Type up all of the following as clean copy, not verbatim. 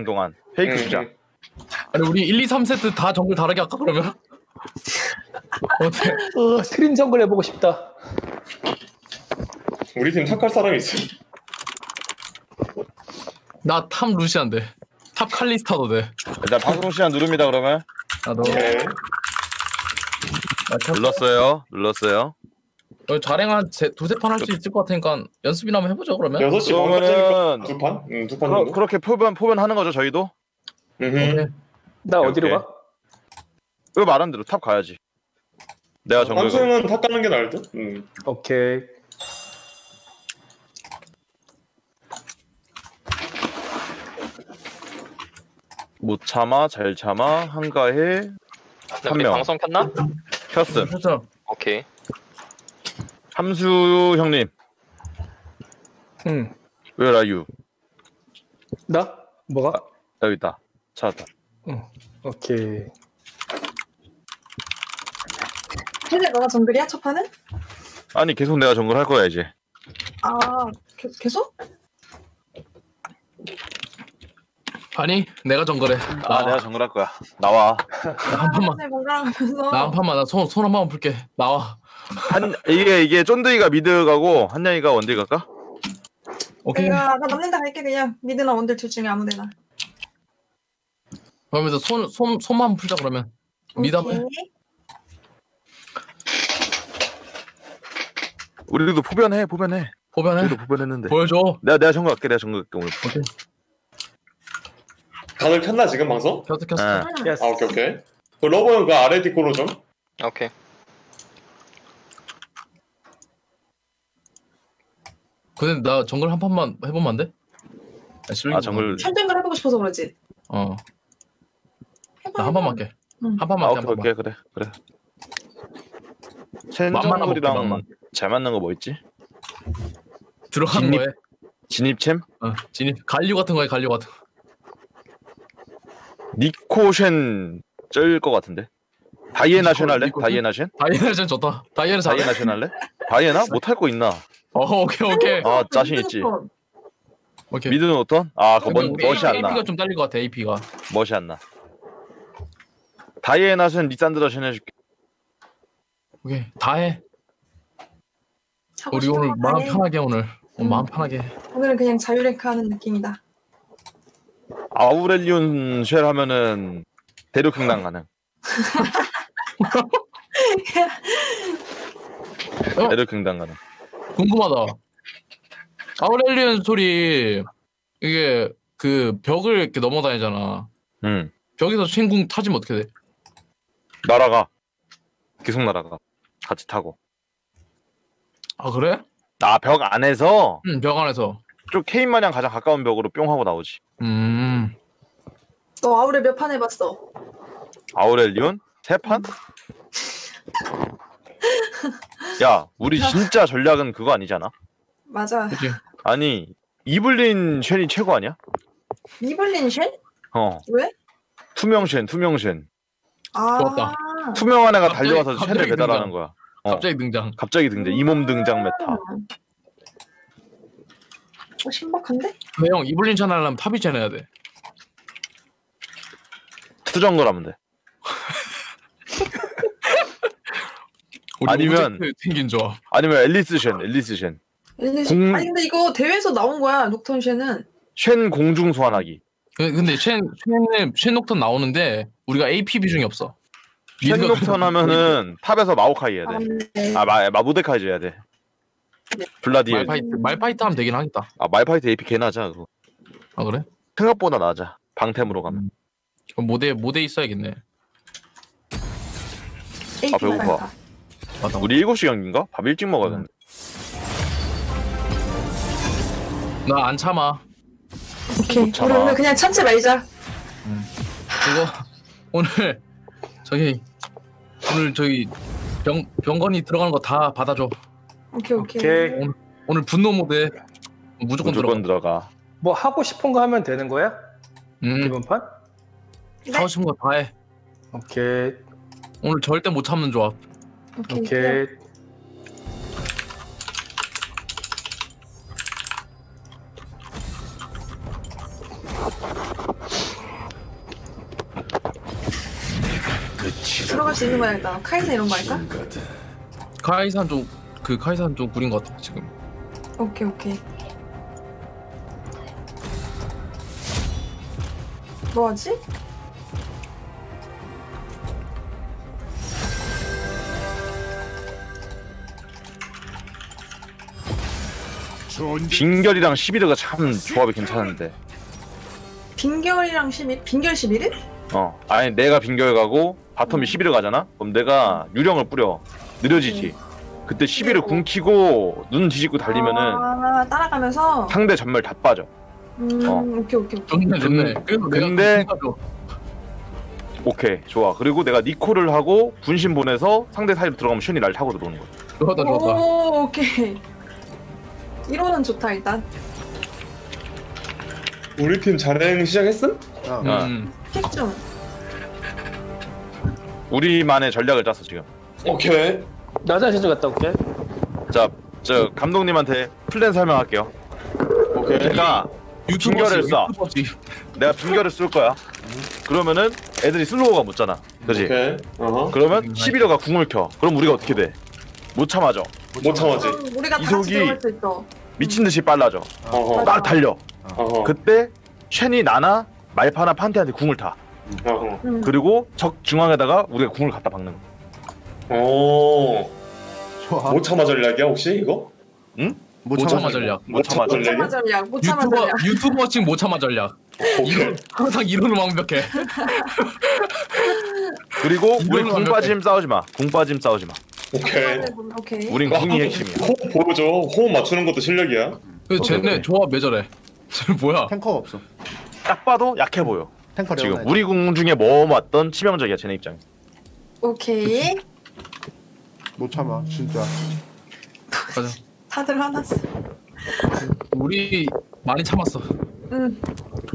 한동안 페이크 주자. 아니 우리 1, 2, 3세트 다 정글 다르게 할까 그러면? 어때? 스크린 정글 해보고 싶다. 우리 팀 탑할 사람이 있어. 나 탑 루시안 돼. 탑 칼리스타도 돼. 나 탑 루시안 누릅니다 그러면. 나도. 눌렀어요. 눌렀어요. 자랭 한 두세 판 할 수 있을 것 같으니까 연습이나 한번 해보죠 그러면. 6시 반까지니까 두 판? 응, 두 판 정도. 그렇게 포변 하는 거죠 저희도? 나 어디로 오케이. 가? 왜 말 안 들어? 탑 가야지. 내가 정글. 한승은 탑 가는 게 나을 듯. 오케이. 못 참아, 잘 참아, 한가해. 한 명. 방송 켰나? 켰음. 켰어. 오케이. 함수 형님. 응. Where are you? 나? 뭐가? 아, 나 여기 있다. 찾았다. 응. 오케이. 근데 너가 정글이야? 첫 판은? 아니 계속 내가 정글 할 거야 이제. 아 계속? 아니 내가 정글해. 아 내가 정글 할 거야. 나와. 나 한 판만. 나 한 판만. 나 손 한 번만 풀게. 나와. 한 이게 쫀득이가 미드 가고 한양이가 원딜 갈까? 오케이. 내가 남는 다 갈게 그냥. 미드나 원딜 둘 중에 아무데나. 그러면서 손만 풀자 그러면. 미드 한 번. 우리도 포변해. 포변해. 우리도 포변했는데. 보여줘. 내가 정글 갈게. 내가 정글 갈게 오늘. 오케이. 다들 켰나 지금 방송? 켰어. 아 오케이. 그 러버 형 그 아래 뒷골로 좀. 오케이. 근데 나 정글 한 판만 해보면 안 돼? 아 정글. 정글 해보고 싶어서 그러지. 어. 나 한 판만 할게. 한 판만 할게. 오케이 그래. 챈정글이랑 잘 맞는 거 뭐 있지? 들어간 거에 진입챔? 어 진입 갈류 같은 거에 갈류 같은 거. 니코쉔 쩔 것 같은데. 다이애나쉔 할래? 다이애나쉔 좋다. 다이애나쉔 할래? 다이애나? 못할 거 있나? 오케이. 아 자신 있지. 오케이. 미드는 어떤? 아 그거 멋이 안 나. AP가 좀 딸릴 것 같아. AP가 멋이 안 나. 다이애나쉔 리산드라쉔 해줄게. 오케이 다 해. 우리 오늘 마음 편하게 오늘. 마음 편하게. 오늘은 그냥 자유랭크 하는 느낌이다. 아우렐리온 쉘 하면은 대륙횡단 가능. 대륙횡단 가능. 궁금하다. 아우렐리온 소리 이게 그 벽을 이렇게 넘어다니잖아. 벽에서 쉔궁 타지면 어떻게 돼? 날아가. 계속 날아가. 같이 타고. 아 그래? 아 벽 안에서? 응 벽 안에서. 좀 케인 마냥 가장 가까운 벽으로 뿅 하고 나오지. 너 아우렐 몇 판 해봤어? 아우렐리온? 3판? 야 우리 진짜 전략은 그거 아니잖아? 맞아. 그치? 아니 이블린 쉔이 최고 아니야? 이블린 쉔? 어. 왜? 투명 쉔. 아 좋았다. 투명한 애가 달려와서 쉔을 배달하는 거야. 갑자기 등장. 이몸 등장 메타. 신박한데? 근데 형 이블린 쉔 하려면 탑이 쉔 해야 돼. 투정글 하면 돼. 아니면 튕긴 조합. 아니면 앨리스 쉔. 아니 근데 이거 대회에서 나온 거야. 녹턴 쉔은. 쉔 공중 소환하기. 근데 쉔 녹턴 나오는데 우리가 AP 비중이 없어. 쉔 녹턴 하면은 탑에서 마오카이 해야 돼. 모데카이 해야 돼. 블라디 말파이트 하면 되긴 하겠다. 아 말파이트 AP 개 나자 그거. 아 그래? 생각보다 낮아. 방템으로 가면. 그럼 모델 있어야겠네. 아 배고파. 맞다. 우리 7시 경기인가? 밥 일찍 먹어야 되는데. 나 안 참아. 오케이. 오늘 그냥 참지 말자. 이거 오늘 저기 병건이 들어가는 거 다 받아줘. 오케이. 오늘 분노 모드 무조건 들어가. 뭐 하고 싶은 거 하면 되는 거야? 이번 판? 네? 하고 싶은 거 다 해. 오케이. 오늘 절대 못 참는 조합. 오케이. 들어갈 수 있는 거야 일단. 카이사 이런 거 할까? 카이사는 좀 카이사는 좀 구린 것 같아 지금. 오케이 오케이. 뭐하지? 빙결이랑 11이가 참 조합이 괜찮은데. 빙결이랑 11? 빙결 11이? 어, 아니 내가 빙결 가고 바텀이 11을 가잖아? 그럼 내가 유령을 뿌려. 느려지지. 그때 11을 궁키고 눈 뒤집고 달리면은 아, 따라가면서? 상대 전멸 다 빠져. 어. 오케이 오케이 오케이. 근데 오케이 좋아. 그리고 내가 니콜을 하고 분신 보내서 상대 사이로 들어가면 슌이 날 타고 들어오는 거야. 좋았다 좋았다. 오 오케이. 1호는 좋다 일단. 우리 팀 자랭 시작했음? 킥 좀. 우리만의 전략을 짰어 지금. 오케이. 나 화장실 좀 갔다 올게. 자, 저 감독님한테 플랜 설명할게요. 오케이. 내가 빙결을 쏴. 내가 빙결을 쏠 거야. 그러면은 애들이 슬로우가 못 잖아. 그렇지? 그러면 11호가 궁을 켜. 그럼 우리가 어떻게 돼? 못 참아져. 못 참아지. 우리가 다 같이 들어갈 수 있어. 미친 듯이 빨라져. 딱 달려. 그때 쉔이 나나 말파나 판테한테 궁을 타. 그리고 적 중앙에다가 우리가 궁을 갖다 박는 거. 오. 좋아. 못 참아 전략이야 혹시 이거? 응? 못 참아 전략. 못 참아 전략. 못 참아 전략. 유튜버 지금 못 참아 전략. 이런 항상 이론을 완벽해. 그리고 우리 궁 빠짐 싸우지 마. 궁 빠짐 싸우지 마. 오케이. 오케이. 우린 궁이 핵심이야. 호흡 보여줘. 호흡 맞추는 것도 실력이야. 근데 쟤네 조합 매절해. 쟤 뭐야? 탱커가 없어. 딱 봐도 약해 보여. 탱커 지금 우리 궁 중에 뭐 맞던 치명적이야 쟤네 입장에. 오케이. 못 참아 진짜. 가자. 다들 화났어. 우리 많이 참았어. 응.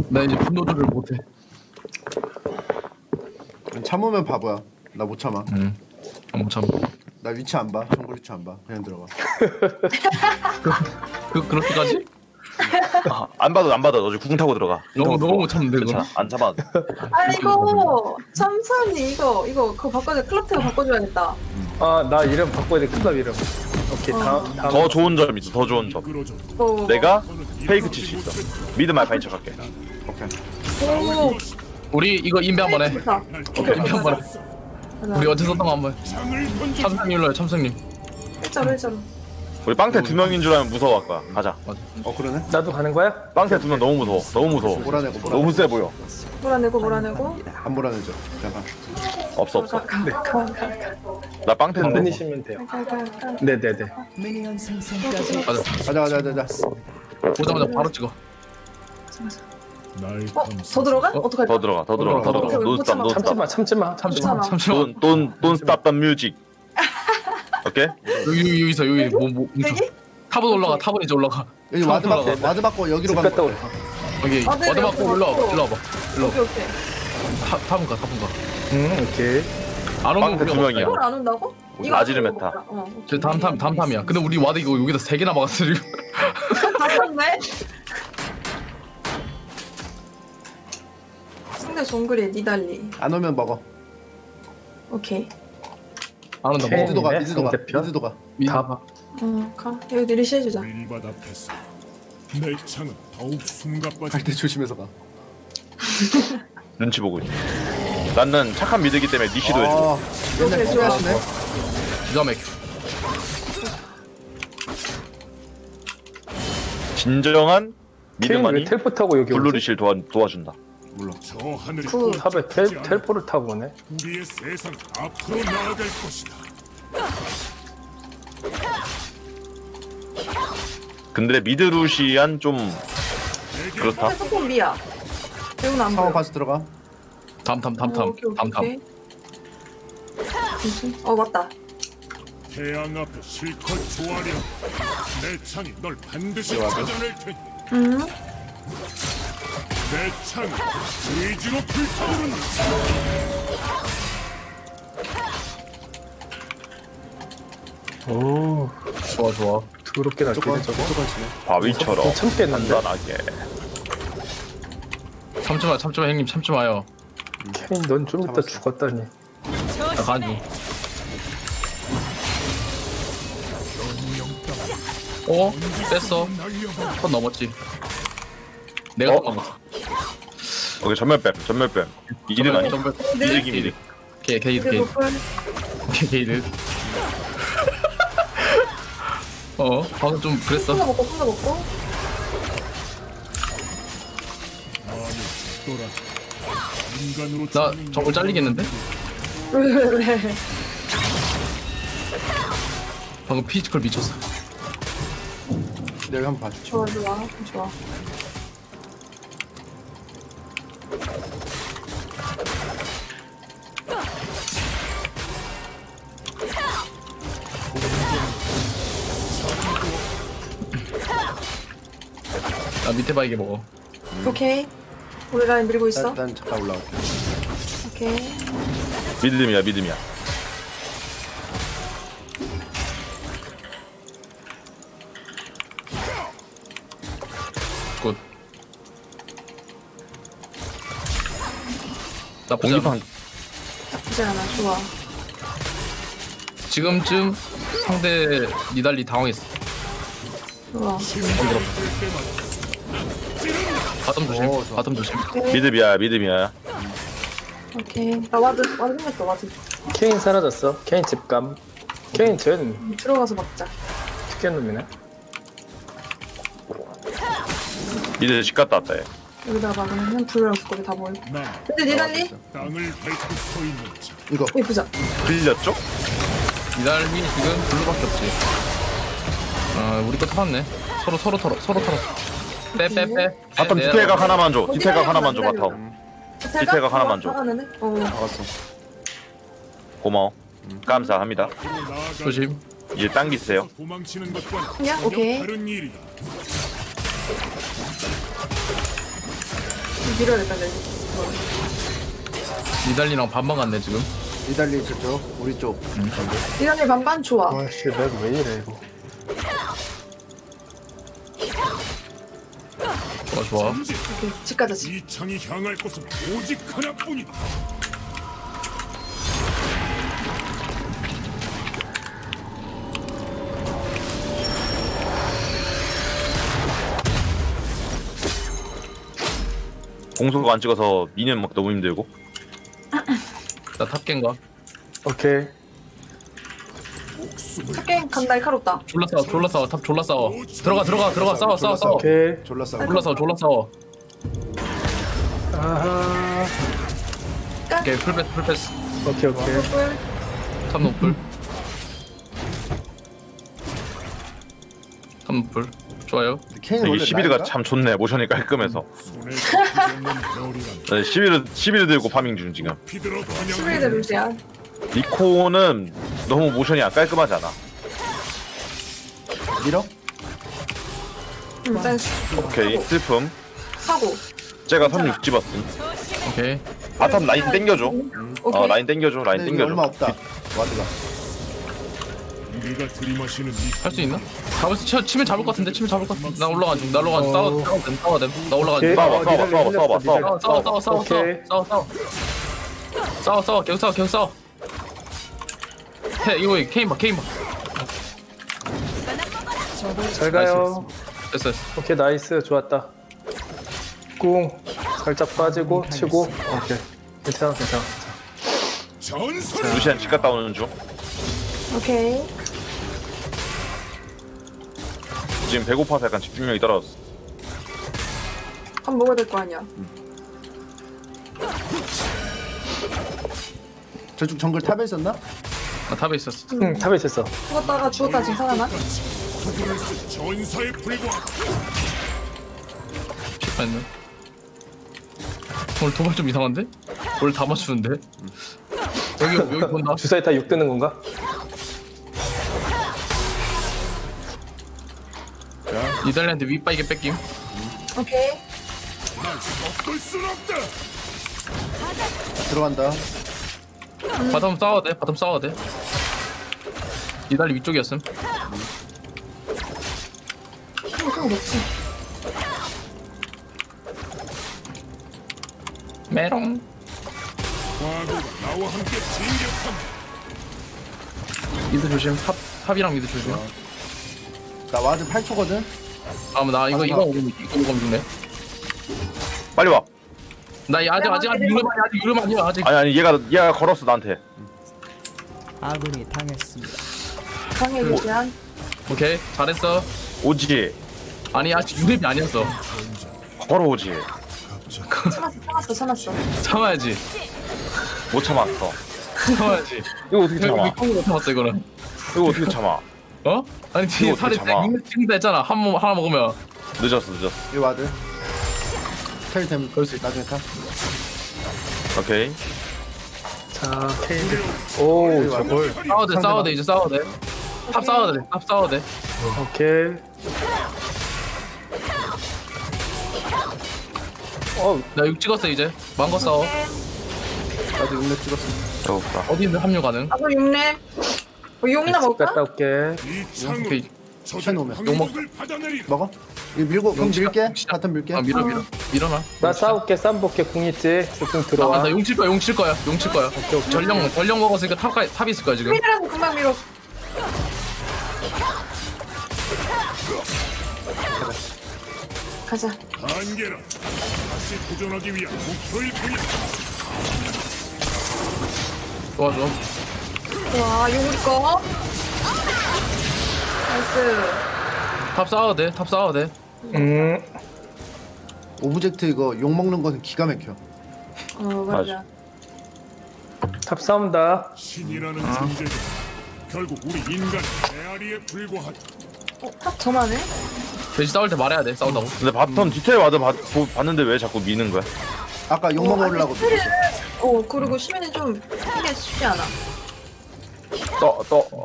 나 이제 분노 조절 못해. 참으면 바보야. 나 못 참아. 응. 못 참아. 나 위치 안 봐. 정글 위치 안 봐. 그냥 들어가. 그렇게까지? 아, 안 봐도 안 받아. 너 지금 구궁 타고 들어가. 너무 못 참는데 그거. 안 참아. 아이고 참선이 이거 그거 바꿔줘. 클럽테어 바꿔줘야겠다. 아 나 이름 바꿔야 돼. 클럽 이름. 오케이 다음. 더 좋은 점이 있어. 더 좋은 점. 내가 페이크 칠 수 있어. 미드 말파인 척할게. 오케이. 오. 우리 이거 인베 한번 해. 오케이 인베 한번 해. 우리 어제 썼던 거 한번 참승률로요. 참승님 일자로 우리 빵태 두 명인 줄 알면 무서워 아까. 가자. 맞아. 어 그러네? 나도 가는 거야? 빵태 두 명 너무 무서워. 너무 무서워. 몰아내고 너무 세 보여. 몰아내고 안 몰아내죠. 잠깐 없어 네. 나 빵태인데 보내시면 돼요. 네네네 가자 보자마자 바로 찍어. 어? 더 들어가? 어떡하지? 더 들어가. 논스탑. 참지마. 돈 스탑 더 뮤직. 오케이? 여기 뭐 탑은 올라가. 탑은 이제 올라가. 여기 와드 받고 여기로 가면 돼. 여기 와드 받고 올라와봐. 오케이. 탑은 가. 오케이. 안 오면 우리 2명이야. 이걸 안 온다고? 이거 아지르메타. 저 다음 탐이야. 근데 우리 와드 이거 여기다 3개나 막았어 지금. 다 탔네? 상대 정글에 니달리. 안 오면 먹어. 오케이. 안 온다. 미드도가. 다 봐. 가. 여기 내리시 해주자. 갈 때 조심해서 가. 눈치 보고 있어. 나는 착한 미드기 때문에 니시도 해줘. 맨날 좋아하시네. 기가 막혀. 진정한 미드만이 블루리시를 도와준다. 몰라. 탑에 텔포를 타고 오네. 우리의 세상 앞으로 나아갈 것이다. 근데 미드루시안 좀 그렇다. 조금비야. 대운 안 보여. 파스 들어가. 담탐. 어 맞다. 태양 앞에 실컷 조아려. 내 창이 널 반드시 찾아낼 테니. 내 창이 의지로 불타오른 오 좋아 더럽게 날뛰네 저거. 아 위처럼 단단하게. 참지마 형님 참지마요. 케인 넌 좀 이따 죽었다니. 가죽이다, 가죽. 어? 뺐어. 첫 넘었지. 내가 어? 넘었어. 오케이, 전멸뱀, 전멸뱀. 이기는 아니야. 이득이 미득. 오케이, 게이드, 게이드. 오케이, 게이드. 어, 방금 좀 그랬어. 혼자 먹고, 혼자 먹고. 나 저걸 잘리겠는데? 왜? 방금 피지컬 미쳤어. 내가 한번 봐줄게. 좋아, 좋아, 좋아. 나 밑에 바위게 먹어. 오케이. 우리 라인 밀고 있어. 일단 잠깐 올라올게. 오케이. 믿음이야, 믿음이야. 굿. 나 공기판. 나쁘지 않아, 좋아. 지금쯤 상대 니달리 당황했어. 좋아. 바텀 조심. 오, 바텀 조심. 미드비야, 미드비야. 오케이. 나 와드, 와드 생겼다, 와드. 케인 사라졌어. 케인 집감. 케인 전. 들어가서 먹자. 특이한 놈이네. 미드 집 갔다 왔다, 얘. 여기다 막으면 불러서 거기 다 모여. 근데 니달리? 이거. 이 보자. 빌렸죠? 니달리 지금 블루밖에 없지. 아, 우리 거 털었네. 서로 털었어. 빼빼빼. 바텀 디테각 하나만 줘. 디테각 하나만 줘. 바텀. 디테각 하나만 줘. 나갔어. 고마워. 감사합니다. 조심. 이제 당기세요. 야, 오케이. 밀어야겠다. 니달리랑 반반 갔네 지금. 니달리 그쪽, 우리 쪽. 니달리 반반 좋아. 와, 씨, 나 왜 이래 이거. 어, 좋아. 오케이, 집 가자, 집. 이 창이 향할 곳은 오직 하나뿐이다. 공속도 안 찍어서 미니언 막 너무 힘들고. 나 탑갱가. 오케이. 탑갱 감 날카롭다. 졸라 싸워, 졸라 싸워, 탑 졸라 싸워. 들어가, 들어가, 들어가, 싸워, 싸워, 싸워. 오케이, 졸라 싸워, 졸라 싸워, 졸라 싸워. 아하. 오케이, 풀패스, 풀패스. 오케이, 오케이. 탑 노플. 탑 노플. 좋아요. 이 시비드가 참 좋네. 모션이 깔끔해서. 11을 들고 파밍 중 지금. 11을 루시야. 니코는 너무 모션이 안 깔끔하지 않아. 밀어? 오케이, 슬픔. 하고. 제가 36 집었음. 오케이. 바텀 라인 땡겨줘. 오케이. 어, 라인 땡겨줘, 라인 땡겨줘. 얼마 없다. 와드가. 할 수 있나? 잡을 수, 치면 잡을 것 같은데, 치면 잡을 것 같은데. 나 올라가 좀, 나 올라가 좀. 싸워, 나 올라가 좀. 싸워, 계속 싸워, 계속 싸워. 이거 케인 봐, 케인 봐. 잘 가요. 됐어, 됐어. 오케이, 나이스. 좋았다. 꿍 살짝 빠지고 치고. 오케이, 괜찮아, 괜찮아. 루시안 집 갔다 오는 중. 오케이. 지금 배고파서 약간 집중력이 떨어졌어. 밥 먹어야 될 거 아니야. 저쪽 정글 탑에 있었나? 아, 탑에 있었어. 응, 탑에 있었어. 죽었다가 죽었다 지금 살아나? 전사의 불과. 잠깐만. 오늘 도발 좀 이상한데? 오늘 다 맞추는데? 여기 본다. 주사위 다 욕 뜨는 건가? 니달리한테 윗바이게 뺏김. 오케이. 들어간다. 바텀 싸워야 돼, 바텀 싸워야 돼. 니달리 위쪽이었음. 메롱. 과거가 나와 함께 진격한다. 미드 조심. 탑이랑 미드 조심. 나 와드 8초거든. 아무 나 이거 오면 죽네. 빨리 와. 나 아직 누르면 안 돼. 아직. 아니 얘가 걸었어 나한테. 아군이 당했습니다. 상해 유지한. 오케이 잘했어. 오지. 아니 아직 유립이 아니었어. 걸어오지. 참았어. 참아야지. 못 참았어. 참아야지. 이거 어떻게 참아? 이거 참았어 이거는. 이거 어떻게 참아? 어? 아니 뒤에 살이 찡다 했잖아. 한 몸 하나 먹으면. 늦었어. 이거 와드. 텔 되면 그럴 수 있다. 나중에 타. 오케이. 자 텔. 오 저걸. 싸워대 이제 싸워대. 탑 싸워대. 오케이. 나 6 찍었어 이제. 망고 싸워. 나도 6렙 찍었어. 어디인데 합류 가능? 나도 6렙. 6렙 먹을까? 갔다 올게. 오케이. 천천히 오면. 욕 먹어? 이거 밀고. 그럼 밀게. 같은 밀게. 아 밀어놔. 나 싸울게. 쌈볼게. 궁 있지? 조금 들어와. 나 용 칠 거야. 전령 먹었으니까 탑 있을 거야 지금. 밀으라고 금방 밀어. 가자. 안개라. 다시 도전하기 위한 목표일 뿐이야. 도와줘. 와, 이거 우리 거. 나이스. 탑 싸워도 돼. 오브젝트 이거 욕 먹는 거는 기가 막혀. 맞아. 탑 싸운다. 신이라는 존재는 결국 우리 인간 메아리에 불과하다. 탑 저만해? 대신 싸울 때 말해야 돼. 싸운다고. 근데 바텀 디테일 와도 봤는데 왜 자꾸 미는 거야? 아까 욕 먹으려고. 그리고 시민이 좀 이게 쉽지 않아.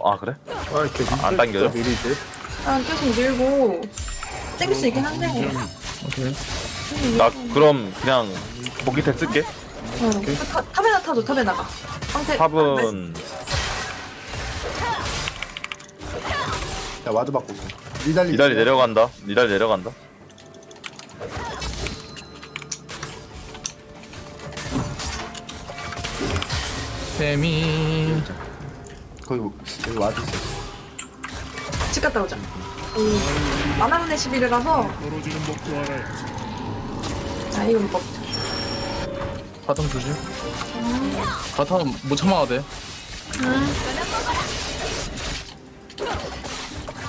아 그래? 아 이렇게 안 당겨져? 밀이지. 난 계속 밀고 땡길 수 있긴 한데. 오케이. 나 그럼 그냥 보기테 쓸게. 오케이. 탑에나 타줘. 탑에 나가. 탑은. 야 와드 받고 있어. 니달리 내려간다. 세미. 거기 와드 있어. 집 갔다 오자. 만화문의 11이라서. 자 이거 먹자. 바텀 조심. 바텀 못 참아야 돼.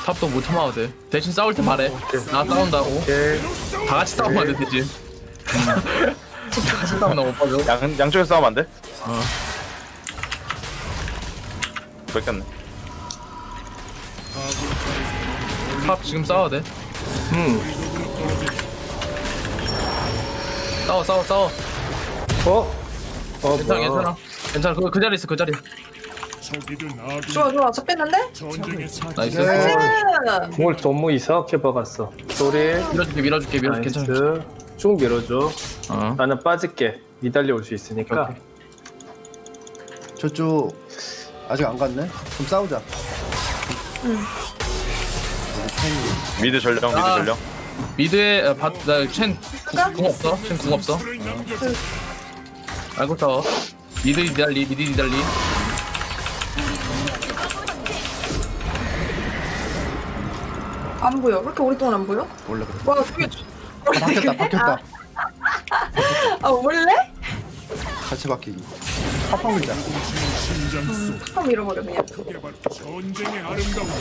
탑도 못 참아도 돼. 대신 싸울 때 말해. 나 싸운다고. 다 같이 싸우면 안 돼 대신. 다 같이 싸우면 나 못 봐줘. 양쪽에서 싸우면 안 돼? 뺏겼네. 탑 지금 싸워야 돼. 싸워. 괜찮아. 그 자리 있어. 좋아. 저 뺐는데? 나이스. 공을 너무 이상하게 박았어. 소리. 밀어줄게. 괜찮아. 쭉 밀어줘. 나는 빠질게. 니달리 올 수 있으니까. 오케이. 저쪽 아직 안 갔네? 그럼 싸우자. 미드 전령. 미드에 첸 궁 없어? 알고 타워. 미드 니달리. 안 보여. 왜 이렇게 오랫동안 안 보여? 원래 그래. 와, 그게 바뀌었다. 아, 원래? 같이 바뀌기. 합방이자. 합방 밀어버려 그냥. 전쟁의 아름다움.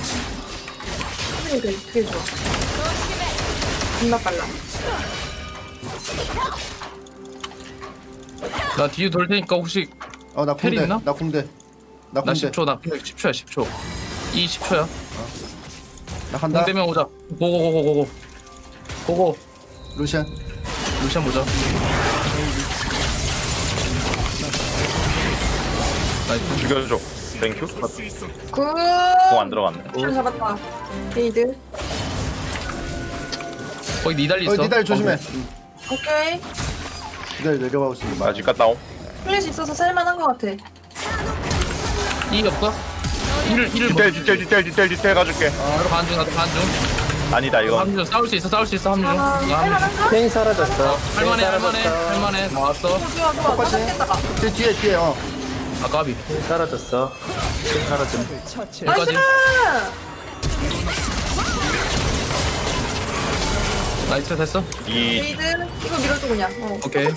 그게 좋아. 겁나 빨라. 나 뒤에 돌 테니까 혹시. 나 궁대. 나 10초. 나 10초야. 10초. 20초야. 나 간다. 공대면 오자. 고고. 루시안 보자. 나이스. 죽여줘. 땡큐. 굿. 공 안 들어갔네. 잘 잡았다. 베이드. 거기 니달리 있어. 니달리 조심해. 오케이. 니달리 내려가고 있습니다. 아직 갔다옴. 플래시 있어서 살만한 것 같아. 이 없어? 뒷대 가줄게. 반중 나도 반중. 아니다 이거. 함유 싸울 수 있어, 싸울 수 있어. 함유. 페인 사라졌어. 할만해, 할만해, 할만해. 나왔어. 똑같이. 뒤에. 어. 아까비. 사라졌어. 사라짐. 여기까지. 나이스 됐어. 이. 이거 밀어줘 그냥. 어. 오케이.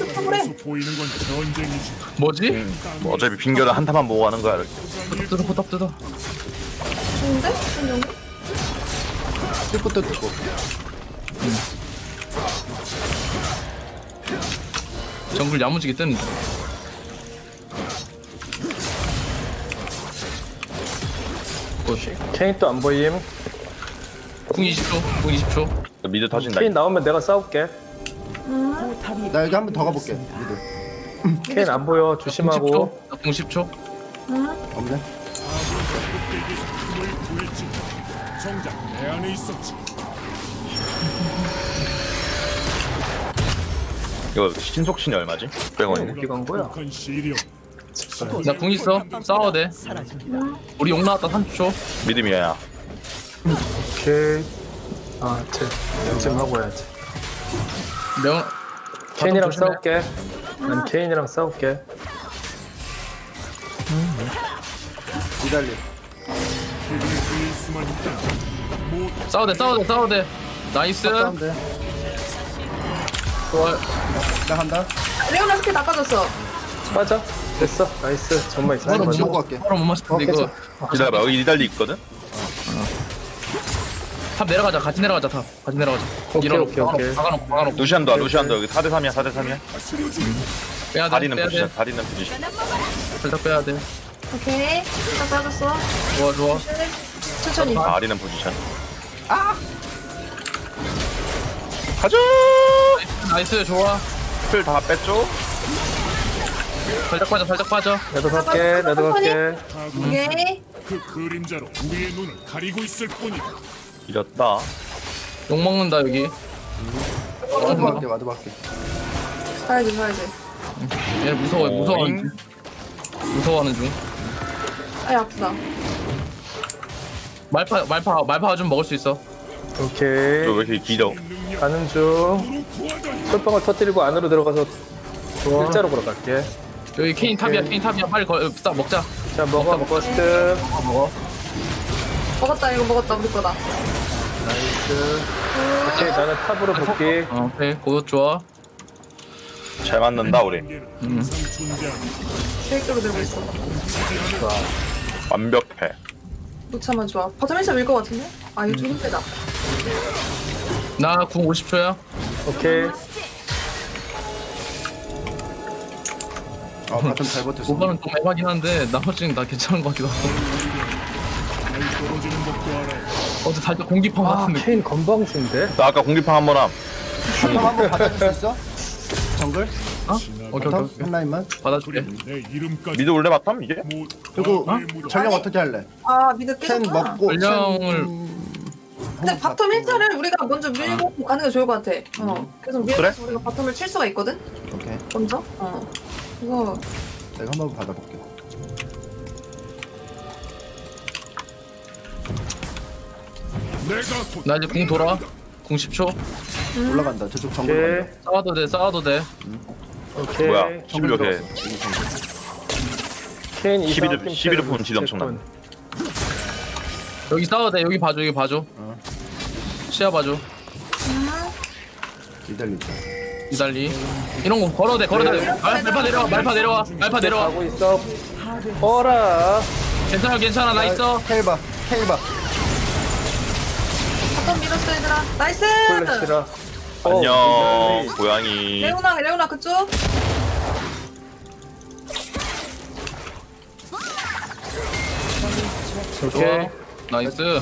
뭐지? 뭐 어차피 빙결은 한 타만 모으고 하는 거야. 뜯어. 근데? 뜯고. 정글 야무지게 뜨는데. 케인 또 안 보임. 궁 20초, 궁 20초. 미드 터진다. 케인 나오면 내가 싸울게. 나 여기 한 번 더 가볼게. 미드. 케인 안 보여. 조심하고. 궁 10초. 없네. 정작 내 안에 있었지. 이거 신속신이 얼마지? 100원이네. 어디 간 거야? 나 궁 있어. 싸워야 돼. 우리 욕 나왔다. 3초. 믿음이야. 오케이. 아, 쟤 연습 하고 해야지. 명. 케인이랑 싸울게. 난 케인이랑 싸울게. 기다려. 싸워대. 나이스. 좋아. 나 간다. 레오나 스킬 다 빠졌어. 빠져. 됐어. 나이스. 정말 있어. 바로 먹고 갈게. 바로 못 맞췄는데 이거. 기다려봐. 여기 니달리 있거든. 탑 내려가자. 같이 내려가자. 오케이. 박아놓고. 루시안도 여기 4대 3이야. 빼야 돼. 다리는 부지션. 살짝 빼야 돼. 오케이. 다 빠졌어. 좋아. 천천히. 아리는 포지션. 아! 가자! 나이스, 좋아. 풀 다 뺐죠? 살짝 빠져. 나도 갈게. 오케이. 그 그림자로 우리의 눈을 가리고 있을 뿐이다. 이겼다. 욕 먹는다, 여기. 와도 갈게. 살지. 얘 무서워하는 중. 아이, 아프다. 말파 좀 먹을 수 있어. 오케이. 너 왜 이렇게 길어? 가는 중. 철방을 터뜨리고 안으로 들어가서 일자로 걸어갈게. 여기 케인 탑이야. 빨리 먹자. 자, 먹어. 스텝. 먹었다. 이거 먹었다. 우리 거다. 나이스. 오케이, 나는 탑으로 볼게. 오케이. 그거 좋아. 잘 맞는다, 우리. 쉐이크로 들고 있어. 좋아. 완벽해. 도차만 좋아. 바텀에서 밀 것 같은데? 아 이거 좀 힘들다. 나 궁 50초야. 오케이. 아 바텀 잘 버텼어. 오빠는 좀 애매하긴 한데 나머지는 나 괜찮은 것 같기도 하고. 어제 살짝 공기팡 같은 느낌. 케인 건방진데? 나 아까 공기팡 한번 함. 한번 받아줄 수 있어? 정글? 어? 오케이. 한 라인만 받아줄게. 미드 올래 바텀 이제? 그리고 전령 어떻게 할래? 아 미드 깨졌다. 캔 먹고 전령을. 근데 바텀 일자를 우리가 먼저 밀고 가는 게 좋을 것 같아. 계속 밀고 그래? 우리가 바텀을 칠 수가 있거든. 오케이. 먼저. 이거. 내가 한번 받아볼게. 나 이제 궁 돌아. 궁 10초. 올라간다. 저쪽 정글 간다. 싸워도 돼. 오케이. 뭐야? 16회. 11호 폰 진짜 엄청나. 여기 싸워야 돼. 여기 봐줘. 시야 봐줘. 이달리. 이런 거 걸어대. 말파 내려와. 가고 있어. 어라. 괜찮아. 나 있어. 헬바. 바텀 밀었어 얘들아. 나이스. 안녕 고양이. 레오나 그쪽. 오케이. 나이스.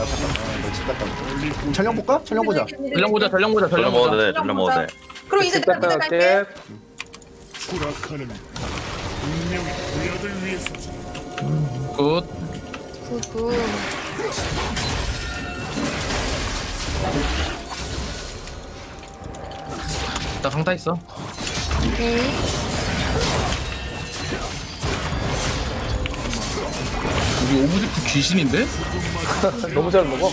전령 보자. 그럼 이제 내가 갈게. 굿. 나 강타 있어. 오케이. 우리 오브젝트 귀신인데? 너무 잘 먹어.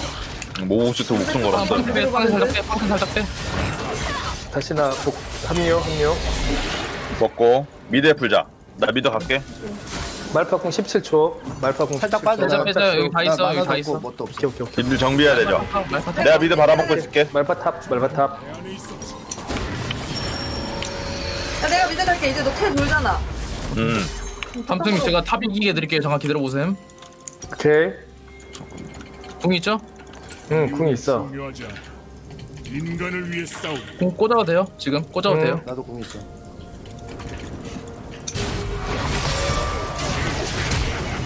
모호슈트 목숨 걸었어. 살짝 빼. 다시나 복 합류. 먹고 미드에 풀자. 나 미드 갈게. 말파궁 17초. 말파궁 살짝 빠져. 여기 다 있어. 뭣도 없어. 오케이. 딜 정비해야 되죠. 내가 미드 바라먹고 있을게. 말파탑. 야, 내가 미드 갈게. 이제 너 텔 돌잖아. 담탱이 제가 탑 이기게 드릴게요. 잠깐 기다려보셈. 오케이. 궁 있죠? 응, 궁 있어. 인간을 위해 싸우고. 궁 꽂아도 돼요? 지금? 꽂아도 돼요? 나도 궁 있어.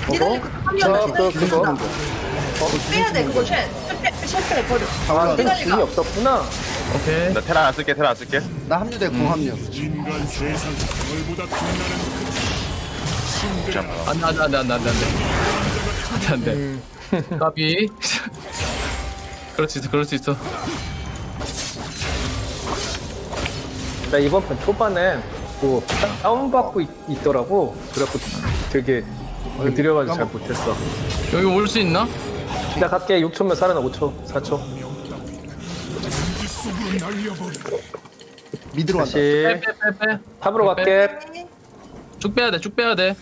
그거? 빼야돼 그거 쉘! 쉘 버려. 아, 땡 궁이 없었구나. 오케이. 나 테라 안 쓸게, 나 합류돼, 궁 합류. 인간 세상 얼보다 빛나는 안돼. 까비. 그럴 수 있어. 나 이번 편 초반에 뭐 다운받고 있더라고. 그래갖고 되게 느려가지고 잘 못했어. 여기 올 수 있나? 나 갈게. 6초면 살아나. 5초, 4초. 미드로 간다. 빼. 탑으로 갈게. 쭉 빼야돼.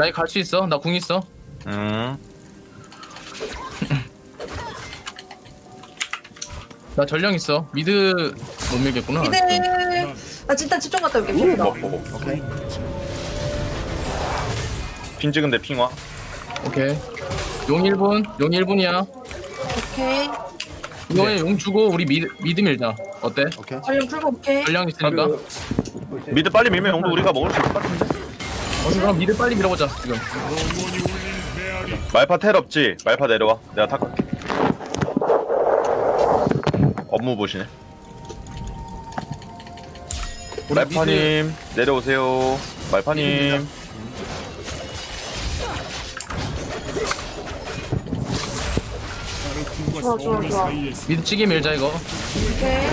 나 갈 수 있어. 나 궁 있어. 나 전령 있어. 미드 못 밀겠구나. 미드. 나 진짜 집중 갔다 올게. 오케이. 핑 찍은데 핑 와. 오케이. 용 1분. 용 1분이야. 오케이. 이번에 용 주고 우리 미드 밀자. 어때? 오케이. 전령 풀고 오케이. 전령 있으니까. 미드 빨리 밀면 용도 우리가 먹을 수 있을 것 같은데. 그럼 미드 빨리 밀어보자 지금. 말파 텔 없지? 말파 내려와. 내가 탁 갈게. 업무 보시네. 말파님 내려오세요. 말파님. 좋아. 미드 찌개 밀자 이거. 오케이.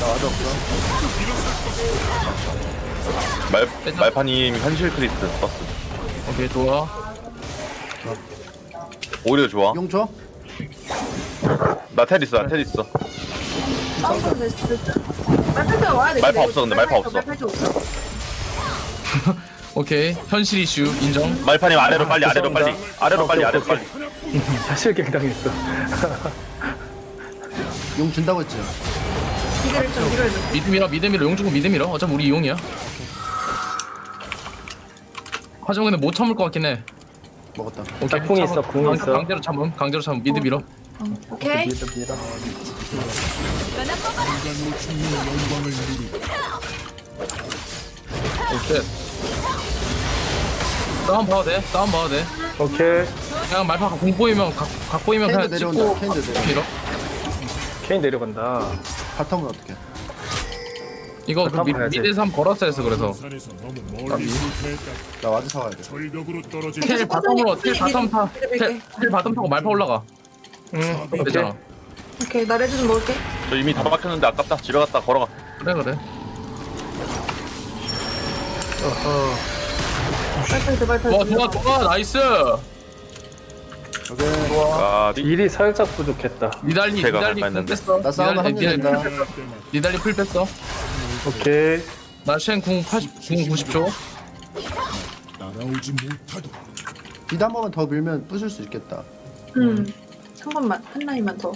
나도 없어. 말파님 현실 크리스 버스. 오케이 좋아. 오히려 좋아. 용초? 나 텔 있어. 말파 와야 돼. 말파 없어. 오케이. 현실 이슈 인정. 말파님 아래로 빨리. 사실 갱당했어. 용 준다고 했지. 미드 밀어. 용 주고 미드 밀어. 어차피 우리 용이야. 하지만 근데 못 참을 것 같긴 해. 먹었다. 오케이. 궁이 있어. 강제로 참음. 미드 밀어. 오케이. 오케이. 다운 봐도 돼. 오케이. 그냥 말파 공 보이면 그냥 찍고 밀어. 케인 내려간다. 바텀은 어떻게? 이거 미드에서 한번 걸었어 해서 그래서. 나 와드 사와야 돼. 텔 바텀 타고 말파 올라가. 오케이. 오케이, 나 레드 좀 먹을게. 저 이미 다 막혔는데 아깝다. 집에 갔다 걸어가. 그래. 발판. 와, 좋아. 나이스. 오케이. 좋아. 일이 살짝 부족했다. 니달리 뺐어. 나 싸움 한다. 니달리 풀 뺐어. 오케이. 나 쉔 궁 90초. 날아오지 못하도록. 니달 한 번만 더 밀면 부술 수 있겠다. 한 라인만 더.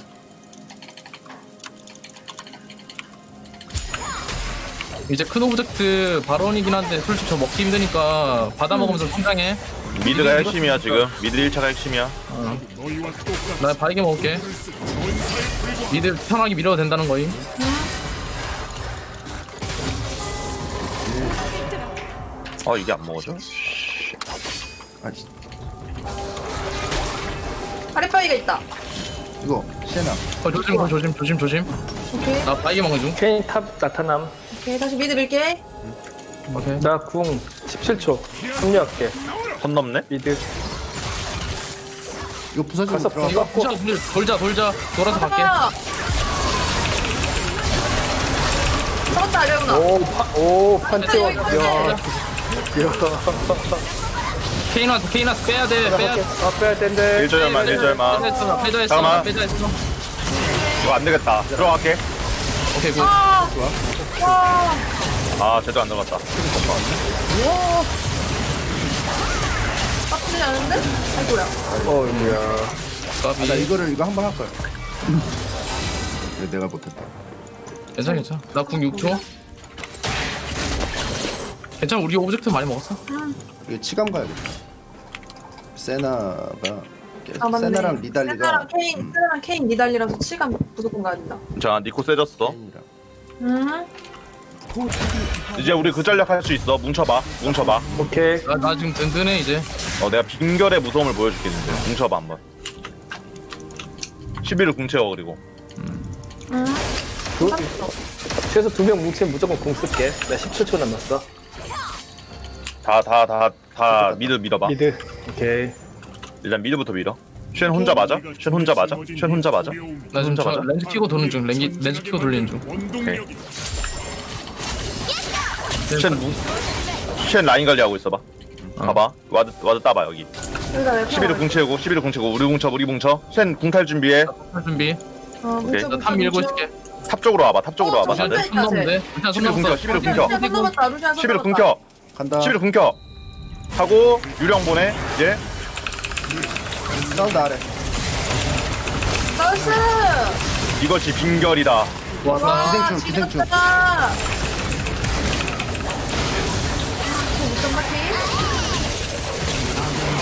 이제 큰 오브젝트 발언이긴 한데 솔직히 저 먹기 힘드니까 받아먹으면서 성장해. 미드가 핵심이야 지금. 미드 1차가 핵심이야. 나 바위게 먹을게. 미드 편하게 밀어도 된다는 거임. 이게 안 먹어져? 아랫바위가 있다. 이거 시에나. 조심. 오케이. 나 바위게 먹는 중. 케인 탑 나타남. 오케이, 다시 미드 밀게. 오케이. 나 궁 17초. 합류할게. 선 넘네? 미드. 이거 부서지면 들어가. 이거 돌자. 돌아서 갈게. 잡았다, 여러분. 오, 판테온. 케이너스, 케이너스 빼야 돼. 빼야 돼. 아, 빼야 된대. 일절만, 일절만. 잠깐만. 이거 안 되겠다. 들어갈게. 오케이, 굿. 아, 제대로 안 들어갔다. 우와. 나쁘지 않은데? 아이고야. 아이고, 이거야. 아, 나 이거를 이거 한번 할걸. 내가 못했다. 괜찮아, 괜찮아. 나 궁 6초. 괜찮아, 우리 오브젝트 많이 먹었어. 이거 치감 가야겠다. 세나가 아, 세나랑 리달리가 세나랑 케인, 세나랑 케인 리달리라서 치감 무조건 가야 된다. 자, 니코 세졌어. 이제 우리 그 전략 할 수 있어. 뭉쳐봐, 뭉쳐봐. 오케이. 나 지금 든든해 이제. 어, 내가 빙결의 무서움을 보여줄겠는데. 뭉쳐봐 한번. 11을 궁 채워 그리고. 최소 2명 뭉치면 무조건 공 쓸게. 나 10초 남았어. 다 미드 밀어봐. 미드. 오케이. 일단 미드부터 밀어. 쉔 혼자 맞아? 쉔 혼자 맞아? 쉔 혼자 맞아? 나 혼자 맞아. 렌즈 키고 도는 중. 렌즈 키고 돌리는 중. 오케이. 쉔 라인 관리하고 있어봐. 봐봐. 와드 따봐 여기. 11호 궁 채우고, 11호 궁 채우고. 우리 궁쳐, 우리 궁쳐. 쉔 궁탈 준비해. 궁탈 준비. 오케이. 나 탑 밀고 있을게. 탑 쪽으로 와봐. 탑 쪽으로 와봐. 다들. 11호 궁 켜. 11호 궁 켜. 11호 궁 켜. 간다. 11호 궁 켜. 하고 유령 보내. 이제 싸운다 아래. 나이스. 이것이 빙결이다. 와, 기생충, 기생충. 아!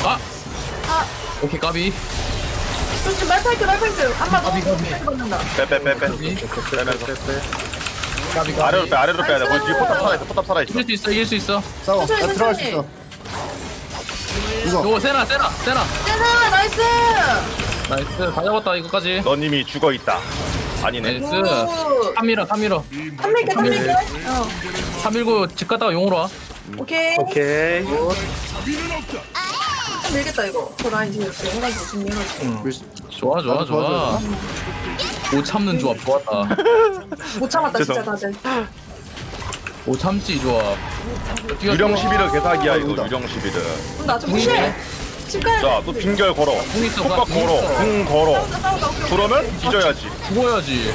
아! 오케이, 까비. 그렇지, 말파이트, 말파이트. 안 맞아. 빼. 아래로 빼, 아래로 빼야 돼. 거기 뒤에 포탑 살아있어, 포탑 살아있어. 이길 수 있어, 이길 수 있어. 싸워, 나 들어갈 수 있어. 이거 세나, 세나, 세나. 세나, 나이스. 나이스, 다 잡았다 이거까지. 넌 이미 죽어 있다. 아니네. 나이스. 3밀어, 3밀어. 3밀게, 3밀게. 3밀고 집 갔다가 용으로 와. 오케이. 오케이. 밀겠다 이거. 저 라인 지금 해가지고 지금 해가지고. 좋아, 좋아, 좋아. 못 참는 조합 좋았다. 못 참았다 진짜 다들. 못 참지 조합. 유령 11을 개사기야 이거. 유령 11을. 나 좀 무시해. 자, 또 빙결 걸어. 톱밥 걸어. 궁 걸어. 그러면 뒤져야지. 죽어야지.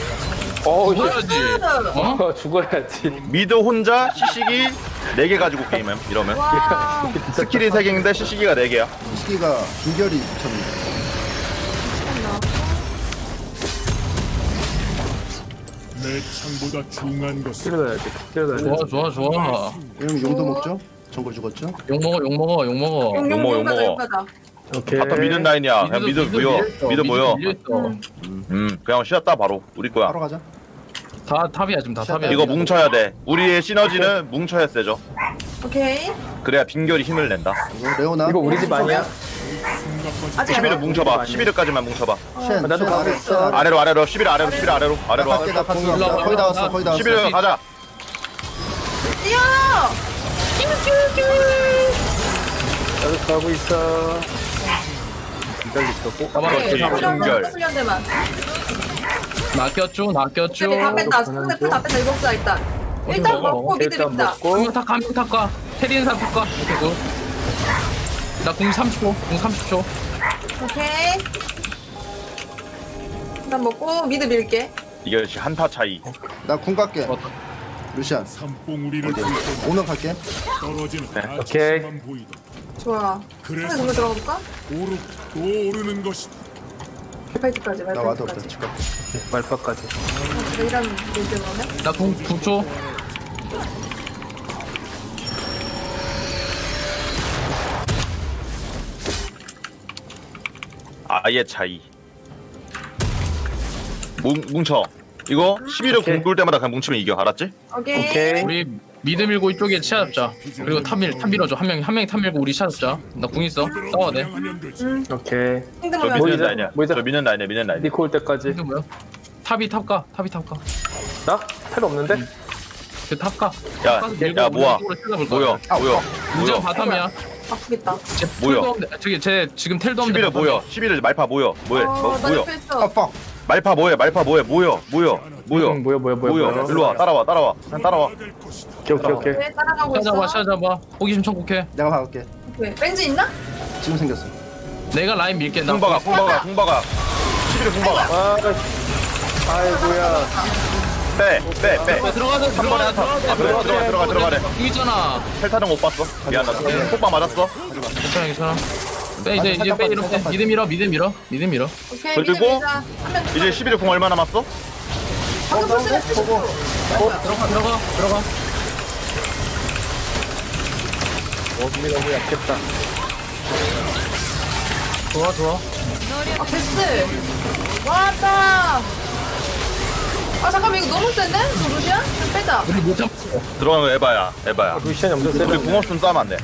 죽어야지. 어? 죽어야지. 미드 혼자 시식이 4개 가지고 게임해 이러면. 스킬이 3개인데 시식이가 4개야. 시식이가 빙결이 미쳤네. 내 창보다 중한 것. 좋아, 좋아, 좋아. 형 용도 먹죠? 정글 죽었죠? 용 먹어, 용 먹어, 용 먹어. 용 먹어, 용 먹어. 오케이. 아까 미드 라인이야. 그냥 미드 모여. 미드 모여. 그냥 쉬었다 바로 우리 거야. 바로 가자. 다 탑이야 지금 다 탑이야. 이거 뭉쳐야 돼. 우리의 시너지는 뭉쳐야 세죠. 오케이. 그래야 빙결이 힘을 낸다. 레오나. 이거 우리 집 아니야? 11호 뭉쳐봐. 11호까지만 뭉쳐봐. 나도 가고 있어. 아래로 아래로 11호 아래로 11호 아래로 아래로. 거의 다 왔어. 거의 다 왔어. 11호 가자. 뛰어. 나도 가고 있어. 기다리고 있었고. 가만히 있어. 낚였죠. 낚였죠. 다 뺐다. 스펙트 다 뺐다. 일곱사 일단. 일단 먹고 미들 있다. 그럼 다 가면 다 가. 테린 사 가. 오케이. 나 궁 30초, 궁 30초. 오케이. 난 먹고 미드 밀게. 이게 한타 차이. 나 궁 갈게. 루시안. 오면 갈게. 네. 오케이. 좋아. 그래 정말 들어가 볼까? 오르는 것이. 발파까지. 나 와도 없다. 발파까지. 이런 일들 뭐네? 나 궁 9초. 아예 차이. 뭉쳐. 이거 11호 공 돌 때마다 그냥 뭉치면 이겨. 알았지? 오케이. 오케이. 우리 미드 밀고 이쪽에 치아 잡자. 그리고 탑 밀어줘. 한 명이 탑 밀고 우리 치아 잡자. 나 궁 있어. 싸워야 돼. 오케이. 저 미는 라인이야. 저 미는 라인이야. 미는 라인. 니코 올 때까지. 뭐야? 탑이 탑가. 나? 텔 없는데? 그 탑가. 야 뭐야? 무전 바텀이야. 아프겠다. 뭐야? 저기 제 지금 텔도 없는데 11호 뭐야? 11호 말파 뭐야? 뭐야? 아빠. 말파 뭐야? 뭐야? 일로 와. 따라와. 난 따라와. 오케이. 따라가고 있어. 찾아봐. 호기심 천국해. 내가 가볼게. 오케이. 렌즈 있나? 지금 생겼어. 내가 라인 밀게. 풍박아, 풍박아, 풍박아. 시비를 풍박아. 아이고야. 빼. 들어가서 3번에 한타. 들어가. 뛰잖아. 헬타는 못 봤어. 미안하다. 폭박 맞았어. 괜찮아. 빼 이제 빼 이런 빼. 믿음 밀어. 그리고 이제 11일 공 얼마 남았어? 들어가. 몸이 너무 약했다. 좋아. 아, 패스. 왔다. 아 잠깐만 이거 너무 센데? 너 루시안? 빼자. 우리 못 잡고. 들어가면 에바야. 루시안이 없어. 우리 궁 없으면 싸면 안 돼.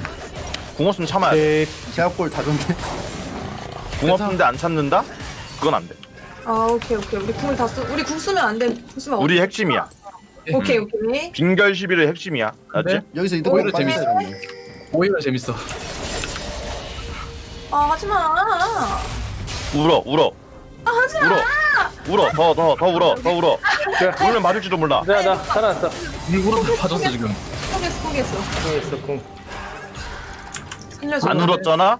궁 없으면 참아야 돼. 제압골 다던데. 궁 없는데 안 참는다? 그건 안 돼. 아 오케이. 우리 궁을 다 쓰. 우리 궁 쓰면 안 돼. 우리 핵심이야. 오케이. 빙결 11의 핵심이야. 맞지? 여기서 이득 오히려 재밌어. 오히려 재밌어. 아 하지마. 울어. 아 하지마. 울어. 더 울어. 울면 맞을지도 몰라. 나 살아났어. 일부러 빠졌어 지금. 포기했어. 안 울었잖아.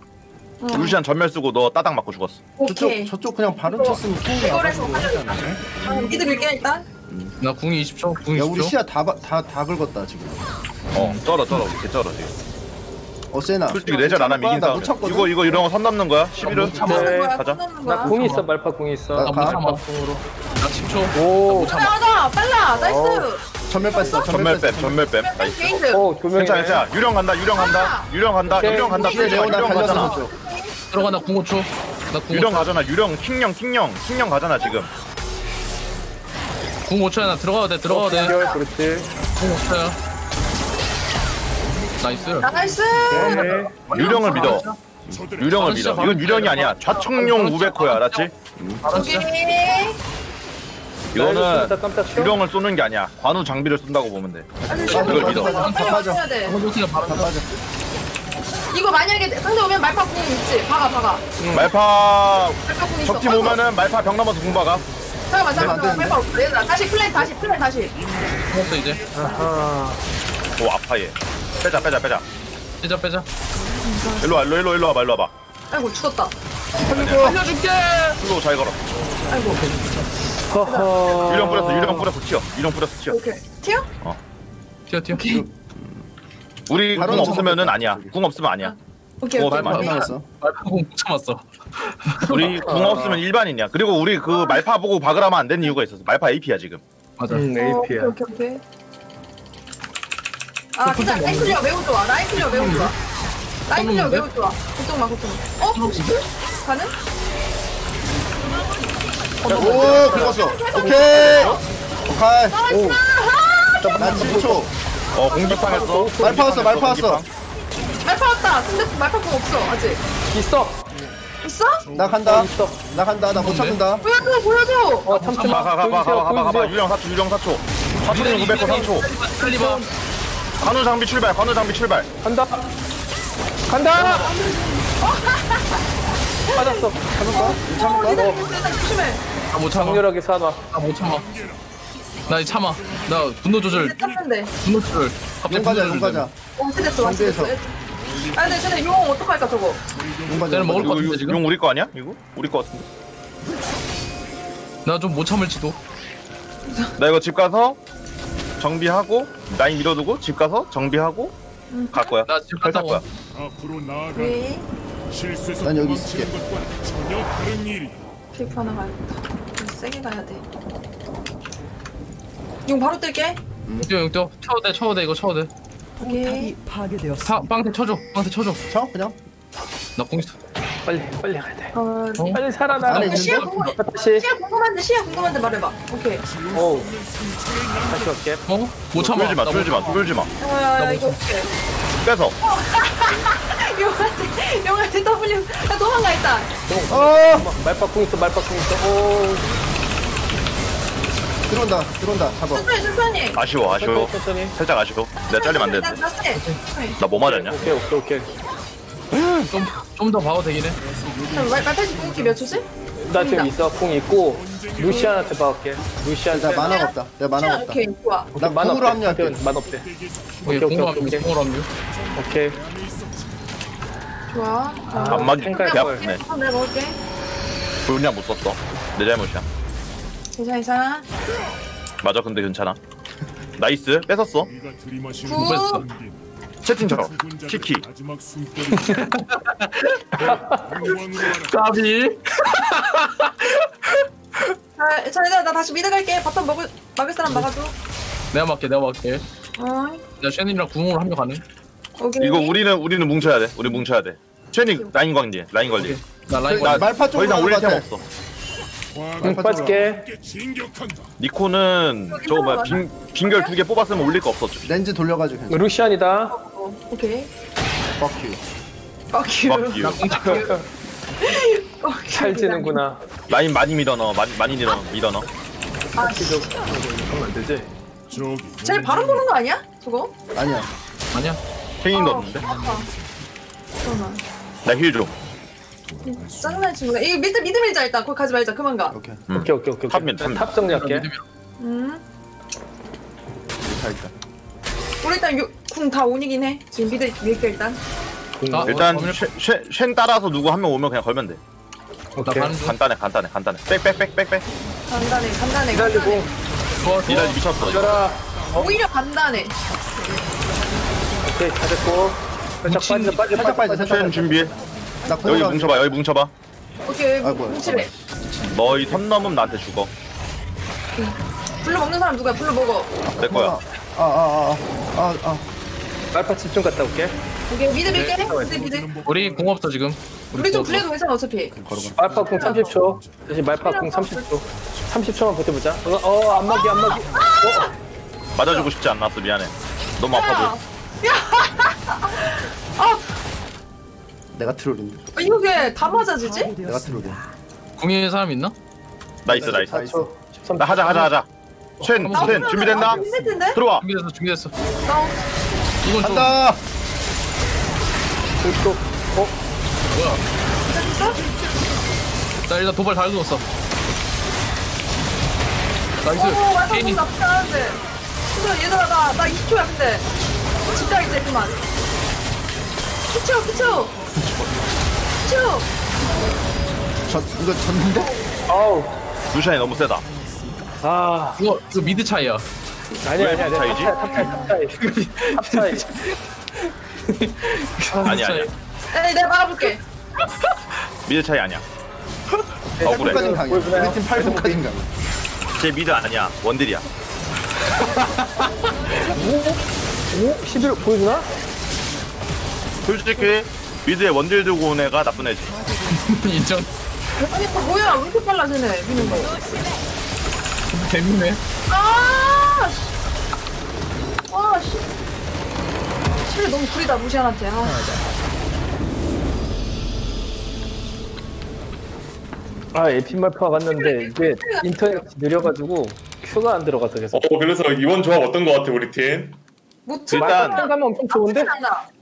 루시안 전멸 쓰고 너 따닥 맞고 죽었어. 저쪽 그냥 바른 쳤으면 충분히 알았어. 여기도 밀게 일단. 나 궁이 20초. 야 우리 시야 다 긁었다 지금. 쩔어 이렇게 쩔어 지금. 어세나. 솔직히 레전 안 하면 이긴 사람. 이거 이런 거 선 넘는 거야? 11은? 가자. 나 궁이 있어. 말파 궁이 있어. 나 궁으로. 나 10초. 오. 나가. 빨라. 나이스. 전멸 뺐어. 나이스. 오, 괜찮아. 유령 간다. 들어가 나 궁 5초. 나 궁. 유령 가잖아. 킹령 가잖아 지금. 궁 5초야. 나 들어가도 돼. 그렇지. 궁 5초야. 나이스. 유령을 믿어. 이건 유령이 아니야. 좌측용 우베코야, 알았지? 이거는 유령을 쏘는 게 아니야. 관우 장비를 쏜다고 보면 돼. 이걸 믿어. 다 빠져. 이거 만약에 상대 오면 말파 궁 있지? 박아. 말파. 적팀 오면은 말파 병 넘어서 궁 박아. 잠깐만. 말파 없어. 다시 플랜. 죽었어 이제. 오 아파 얘. 빼자. 일로 와봐. 아이고 죽었다. 살려줄게. 슬로우 잘 걸어. 아이고. 허허. 유령 뿌렸어 튀어. 오케이. 튀어? 튀어. 오케이. 우리 궁 없으면은 아니야. 오케이. 말파 궁 못 참았어. 우리 궁 없으면 일반인이야. 그리고 우리 그 말파 보고 박으라면 안 되는 이유가 있었어. 말파 AP야 지금. 맞아. AP야. 오케이. 아 진짜 라인 클리어 매우 좋아. 걱정 마. 가는? 오 긁었어. 오케이. 나 7초. 공기팡했어. 말파 왔어. 말파 왔다. 근데 말파 공 없어 아직. 있어? 나 간다. 나 못 찾는다. 보여줘. 가봐. 유령 4초. 4초는 900호 3초. 클리버. 관우 장비 출발. 간다. 빠졌어. 참을까? 못 참아. 강렬하게 사놔. 나 못 참아. 나 분노 조절. 용가자. 어찌됐어. 아 근데 쟤네 용 어떡할까 저거. 쟤는 먹을 거 같은데 지금. 용 우리 거 아니야? 이거 우리 거 같은데. 나 좀 못 참을지도. 나 이거 집 가서. 정비하고 라인 밀어두고 집 가서 정비하고 갈 거야. 나 집 갔다 올 거야. 왜? 난 여기 있을게. 필프 하나 가야겠다. 세게 가야 돼. 용 바로 뜰게. 용 떼. 쳐도 돼. 오케이. 파괴되었어. 빵대 쳐줘. 쳐? 그냥? 나 공 있어. 빨리 가야 돼. 빨리 살아나. 시야 궁금한데 말해봐. 오케이. 오. 다시 올게. 못 참아. 돌지 마. 나 이거 오케이. 빼서. 용한테 W. 나 도망가 있다. 말파 궁 있어. 오. 들어온다. 잡아. 천천히. 아쉬워. 살짝 아쉬워. 내가 잘리면 안 되는데. 나 뭐 맞았냐? 오케이. 좀 더 봐도 되긴 해. 말파시 궁극기 몇 초지? 나 지금 있어. 궁 있고 루시안한테 봐올게. 루시안 나 만화 없다. 오케이 좋아. 나 궁으로 합류할게. 오케이. 좋아. 안마 킹까지 배웠네. 내가 먹을게. 불운이야 못 썼어. 내 잘못이야. 괜찮아 괜찮아. 맞아 근데 괜찮아. 나이스 뺏었어. 뺏었어. 채팅 저러 키키. 까비. 자기가 나 다시 미드 갈게. 바텀 막을 사람 막아줘. 내가 막게 내가 막게. 나 쉐닝이랑 구멍으로 합류 가능. 오케이. 이거 우리는 뭉쳐야 돼. 우리 뭉쳐야 돼. 쉐닝 라인 관리. 라인 관리. 나 라인 관리. 말파 더 이상 올릴 템 없어. 응, 빠질게. 니코는 저거 뭐야 빙결 2개 뽑았으면 올릴 거 없어. 렌즈 돌려가지고. 괜찮아. 루시안이다. 오케이. 빡큐. 빡큐. 찰지는구나. 라인 많이 밀어넣어. 많이 밀어넣어. 아, 진짜. 그러면 안 되지. 쟤 바람 보는 거 아니야? 저거? 아니야. 아니야. 생긴 거 없는데. 잠깐만. 나 힐 줘. 짱나 친구가 이거 미드 밀자 일단. 거기 가지 말자. 그만 가. 오케이. 오케이. 탑 정리할게. 자, 일단. 우리 일단 궁 다 온이긴 해. 지금 미드 밀게 일단. 일단 쉔 따라서 누구 한 명 오면 그냥 걸면 돼. 오케이. 간단해. 빽빽빽빽빽. 간단해. 기다리고. 이런 미쳤어. 이거라. 오히려 간단해. 오케이 다 됐고. 살짝 빠져. 쉔 준비해. 여기 뭉쳐봐. 오케이 뭉치래. 너희 선 넘으면 나한테 죽어. 불로 먹는 사람 누구야? 불로 먹어. 내 거야. 말파 집중 갔다 올게. 오케이 미드 밀게. 미드. 우리 공 없어 지금. 우리 좀 그래도 괜찮아 어차피. 말파 공 30초. 대신 말파 공 30초. 30초만 버텨보자. 안마기. 맞아주고 싶지 않았어 미안해. 너무 아파도. 내가 트롤인데. 아, 이거 왜 다 맞아주지? 내가 트롤이야. 공유에 사람 있나? 나이스. 13, 나 하자. 쉔 준비됐나? 들어와. 준비됐어. 이건 간다. 또 뭐야? 됐어? 자 일단 도발 잘 넣었어. 나이스. 케인이 나쁘다는데. 얘들아 나 20초야 근데. 진짜 이제 그만. 피쳐! 이거 졌는데? 아우 루시안이 너무 세다. 아 이거 미드 차이야. 아니야 탑 차이. 에이 내가 막아볼게. 미드 차이 아니야. 억울해. 우리 팀 8분까지 가. 쟤 미드 아니야 원딜이야. 5? 11 보여주나? 솔직히 미드에 원딜 들고 온 애가 나쁜 애지. 인정. 아니 뭐야 왜 이렇게 빨라 쟤네 미는 거. 재밌네. 아씨. 실력 너무 구리다 루시안한테. 아. 에핀 말파 봤는데 이게 인터넷이 느려가지고 큐가 안 들어가서 계속. 그래서 이번 조합 어떤 거 같아 우리 팀? 일단 가면 엄청 좋은데.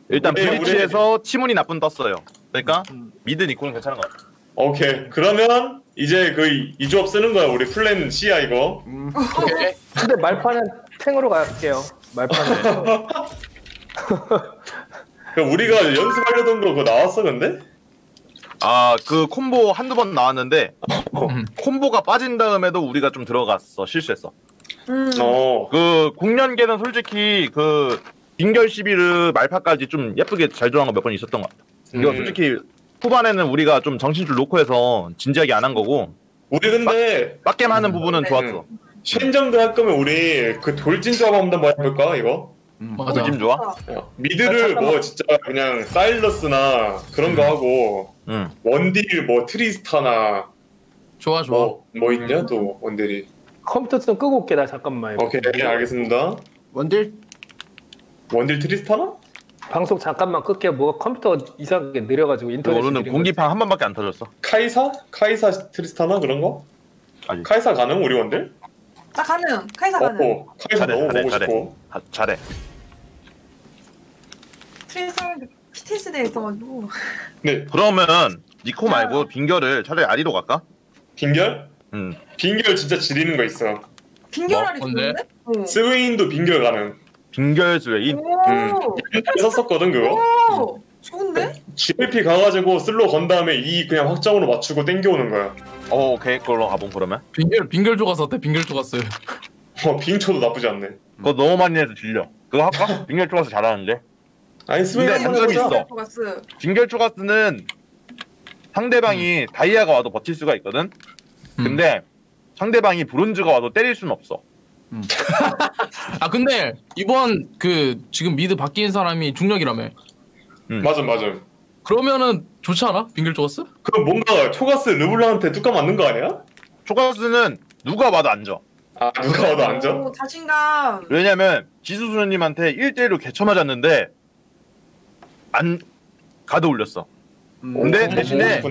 일단 브리치에서 티몬이 나쁜 떴어요. 그러니까 미드 니코는 괜찮은 것 같아. 오케이 그러면 이제 그 이 조합 쓰는 거야 우리 플랜 C야 이거. 오케이. 근데 말파는 탱으로 갈게요. 말파는. 우리가 연습하려던 거 그거 나왔어 근데? 아 그 콤보 한두 번 나왔는데 콤보가 빠진 다음에도 우리가 좀 들어갔어 실수했어. 그 공연계는 솔직히 그 빙결 시비를 말파까지 좀 예쁘게 잘 들어간 거 몇 번 있었던 것 같아. 이거 솔직히 후반에는 우리가 좀 정신줄 놓고 해서 진지하게 안 한 거고. 우리 근데 빡겜 하는 부분은 좋았어. 쉔정도 할 거면 우리 그 돌진 조합 한번 해볼까 이거? 돌진 좋아? 미드를 뭐 진짜 그냥 사일러스나 그런 거 하고 원딜 뭐 트리스타나 좋아. 뭐 있냐 또 원딜이. 컴퓨터 좀 끄고 올게 나 잠깐만. 오케이 알겠습니다. 원딜 트리스타나? 방송 잠깐만 끌게. 뭐가 컴퓨터 이상하게 느려가지고 인터넷. 오늘은 공기판 한 번밖에 안 터졌어. 카이사 트리스타나 그런 거? 아니. 카이사 가능 우리 원딜? 나 가능. 카이사 가능. 카이사 너무 보고 싶고. 잘해. 트리스타 PTSD에 있어가지고. 네. 그러면 니코 말고 빙결을 차라리 아리로 갈까? 빙결? 빙결 진짜 지리는 거 있어. 빙결 아리 좋은데? 스웨인도 빙결 가능. 빙결 스웨인? 썼었거든 그거? 좋은데? GLP 가가지고 슬로 건 다음에 E 그냥 확장으로 맞추고 땡겨오는 거야. 어, 걔 걸로 가봄 그러면. 빙결 조가서 어때? 빙결 조갔어요. 어, 빙초도 나쁘지 않네. 그거 너무 많이 해서 질려. 그거 할까? 빙결 조가서 잘하는데. 아니 스웨덴 단점이 있어. 빙결 조가스는 상대방이 다이아가 와도 버틸 수가 있거든. 근데 상대방이 브론즈가 와도 때릴 수는 없어. 아 근데 이번 그 지금 미드 바뀐 사람이 중력이라며. 맞아. 그러면은 좋지 않아? 빙결 조가스? 그럼 뭔가 초가스 르블랑한테 뚜까 맞는 거 아니야? 초가스는 누가 와도 앉아. 아 누가 와도 앉아? 자신감. 왜냐면 지수소녀님한테 1대1로 개쳐 맞았는데 안 가드 올렸어. 근데 대신에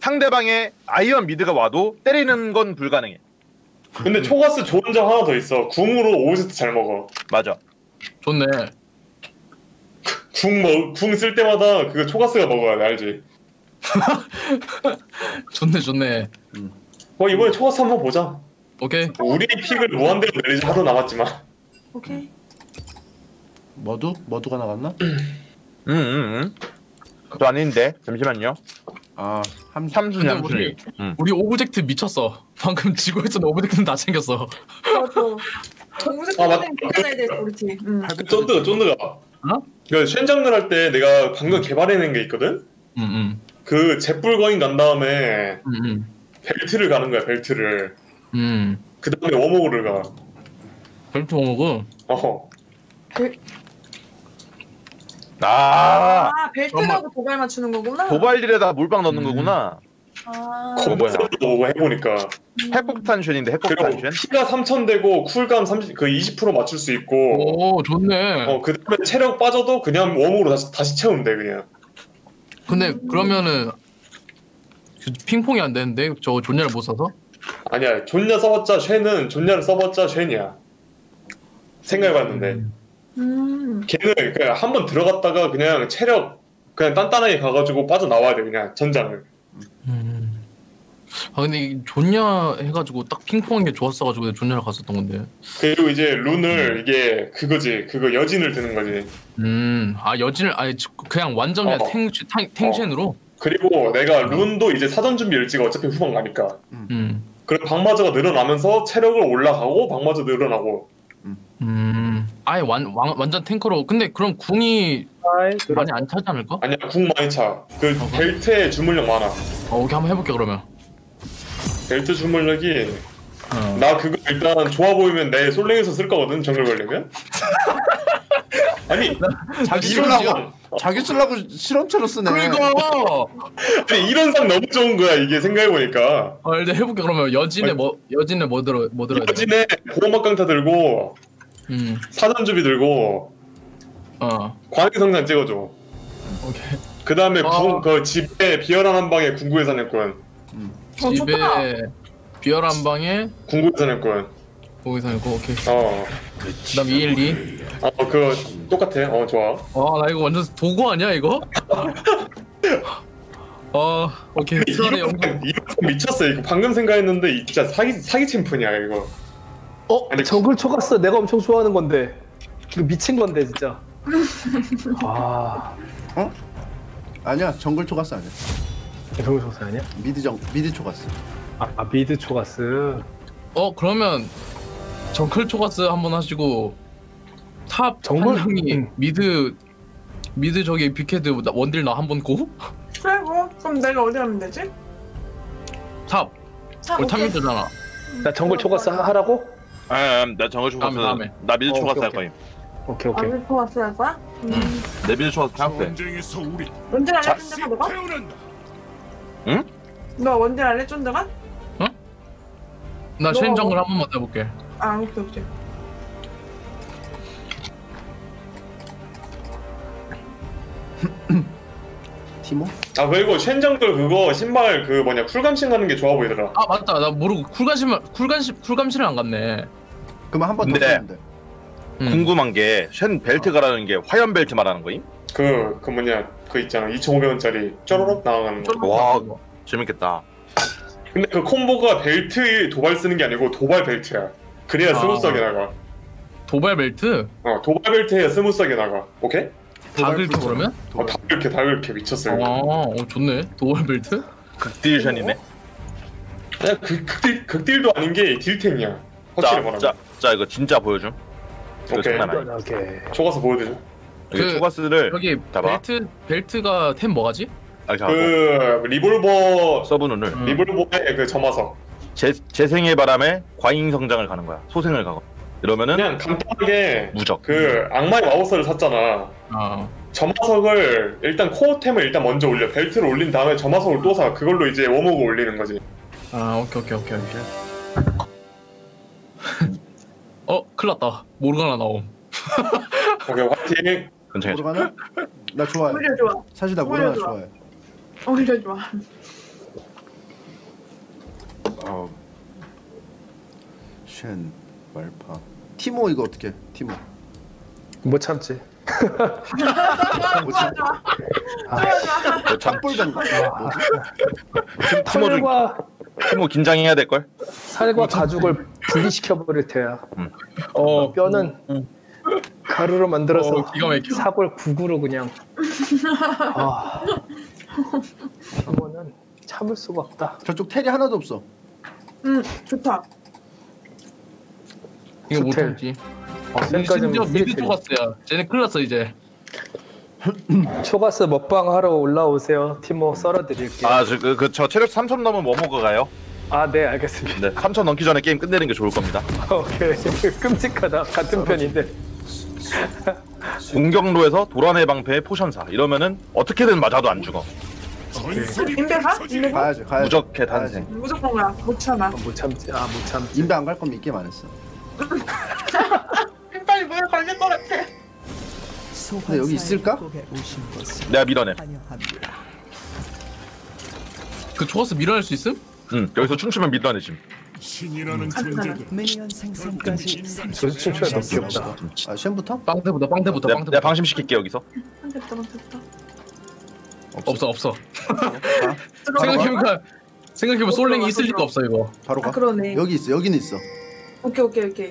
상대방의 아이언 미드가 와도 때리는 건 불가능해. 근데 초가스 좋은 점 하나 더 있어. 궁으로 오브젝트 잘 먹어. 맞아. 좋네. 궁 쓸 때마다 그거 초가스가 먹어야 돼, 알지? 좋네. 어 이번에 초가스 한번 보자. 오케이. 우리 픽을 무한대로 내리지 하도 남았지만. 오케이. 머두가 나갔나? 또 아닌데 잠시만요. 아 함순이. 우리 오브젝트 미쳤어. 방금 지구에서는 오브젝트는 다 챙겼어. 오브젝트 챙겨야 돼 우리 팀. 쫀드가. 어? 그 쉔장르 할 때 내가 방금 개발해낸 게 있거든. 그 잿불거인 간 다음에 벨트를 가는 거야 벨트를. 그 다음에 워머그를 가. 벨트 워머그. 어. 아 벨트하고 도발 맞추는 거구나. 도발딜에다 물방 넣는 거구나. 아 검색도 해보니까 핵폭탄 쉔인데 핵폭탄 쉔? 피가 3000 되고 쿨감 20% 맞출 수 있고. 오 좋네. 어 그다음에 체력 빠져도 그냥 웜으로 다시 채우면 돼 그냥. 근데 그러면은 핑퐁이 안 되는데 저 존냐를 못 써서? 아니야 존냐 써봤자 쉔은 존냐를 써봤자 쉔이야. 생각해봤는데. 걔는 그냥 한번 들어갔다가 그냥 체력 그냥 단단하게 가가지고 빠져나와야 돼 그냥 전장을. 아 근데 존냐 해가지고 딱 핑퐁한 게 좋았어가지고 존냐를 갔었던 건데. 그리고 이제 룬을 이게 그거지 그거 여진을 드는 거지. 아 여진을 아니 그냥 완전 그냥 탱쉔으로. 그리고 내가 룬도 이제 사전 준비 일찍 어차피 후방 가니까. 그럼 방마저가 늘어나면서 체력을 올라가고 방마저 늘어나고. 아예 완전 탱커로. 근데 그럼 궁이 많이 안 차지 않을까? 아니야 궁 많이 차. 그 벨트에 주물력 많아. 오케이 한번 해볼게 그러면. 벨트 주물력이 나 그거 일단 좋아 보이면 내 솔랭에서 쓸 거거든 정글 걸리면. 아니 자기 쓰려고 실험체로 쓰네. 그러니까. 아니 이런 상 너무 좋은 거야 이게 생각해 보니까. 일단 해볼게 그러면. 여진에 뭐 들어야 돼? 여진에 보호막 강타 들고. 사전주비 들고 광역성장 찍어줘. 오케이. 그 다음에 그 집에 비열한 한 방에 군구의 사냥꾼. 집에 비열한 방에 군구의 사냥꾼. 군구의 사냥꾼 오케이. 그 다음 212. 그거 똑같아. 좋아. 나 이거 완전 도구 아니야 이거? 오케이. 이거 미쳤어 이거. 방금 생각했는데 진짜 사기 챔프냐 이거. 아니, 정글 초가스 내가 엄청 좋아하는 건데 이거 미친 건데 진짜. 아, 어? 아니야 정글 초가스 아니야. 정글 초가스 아니야? 미드 초가스. 아 미드 초가스. 그러면 정글 초가스 한번 하시고 탑 정글 형이 미드 저기 빅헤드 원딜 나 한번 고? 그래 그럼 내가 어디 가면 되지? 탑 탑이잖아. 나 정글 초가스 하라고? 나 정글 초가스. 나 미드 초가스 할 거임. 오케이. 미드 초가스 할 거야? 내 미드 초가스 탑대. 원딜 안 해준다가 너가? 응? 너 원딜 안 해준다가? 응? 나 쉔 정글 한 번만 해볼게. 오케이. 티모? 그리고 쉔 정글 그거 신발 그 뭐냐 쿨감신 가는 게 좋아 보이더라. 맞다 나 모르고 쿨감신을 안 갔네. 그만 한 번 더 해야 돼. 궁금한 게 쉔 벨트 가라는 게 화염 벨트 말하는 거임? 그 뭐냐 그 있잖아 2500원짜리 쪼로록 나가는 거. 와 재밌겠다. 근데 그 콤보가 벨트 도발 쓰는 게 아니고 도발 벨트야. 그래야 스무스하게 나가. 도발 벨트? 도발 벨트에 스무스하게 나가. 오케이? 다글캐 그러면? 다글캐 미쳤어요. 좋네. 도어빌드? 극딜션이네. 야, 극딜도 아닌 게 딜템이야. 확실히 말하면. 자, 이거 진짜 보여줌. 오케이. 초가스 보여드려. 그 초가스를 여기 벨트가 템 뭐가지? 그 리볼버 서브눈을 리볼버의 그 점화석. 재생의 바람에 과잉 성장을 가는 거야. 소생을 가고. 이러면은 그냥 간단하게 무적. 그 악마의 마법서를 샀잖아. 점화석을 일단 코어템을 일단 먼저 올려. 벨트를 올린 다음에 점화석을 또 사. 그걸로 이제 워목을 올리는 거지. 오케이. 큰일 났다. 모르가나 나옴. 오케이, 화이팅. 모르가나? 나 좋아해. 오히려 좋아. 사실 나 모르가나 좋아해. 오히려 좋아. 쉔 말파. 티모 이거 어떻게? 티모. 못 참지. 참볼던 거. 티모 긴장해야 될 걸. 살과 가죽을 분리시켜 버릴 테야. 뼈는 가루로 만들어서 사골 국으로 그냥. 이거는 참을 수가 없다. 저쪽 테리 하나도 없어. 좋다. 이거 못 참지. 심지어 미드 초가스야. 쟤네 큰일 났어 이제. 초가스 먹방 하러 올라오세요. 티모 썰어드릴게요. 저 체력 3천 넘으면 뭐 먹어가요? 네 알겠습니다. 네, 3천 넘기 전에 게임 끝내는 게 좋을 겁니다. 오케이. 끔찍하다. 같은 편인데. 공격로에서 도란의 방패에 포션사. 이러면은 어떻게든 맞아도 안 죽어. 인베가? 가야죠. 무적해 단생. 무조건 가. 못 참아. 못 참지. 못 참지. 인베 안 갈 거면 있게 말했어. 빨리 문을 걸릴 것 같아. 근데 여기 있을까? 내가 밀어내. 그 초가스 밀어낼 수 있음? 응. 여기서 춤추면 밀어내지. 신이라는 존재들. 여기서 춤추면 너무 귀엽다. 쉔부터? 빵대부터. 내가 방심시킬게 여기서. 빵대부터. 없어. 생각해보면 솔랭이 있을 리가 없어 이거. 바로 가. 그러네. 여기 있어. 여기는 있어. 오케이.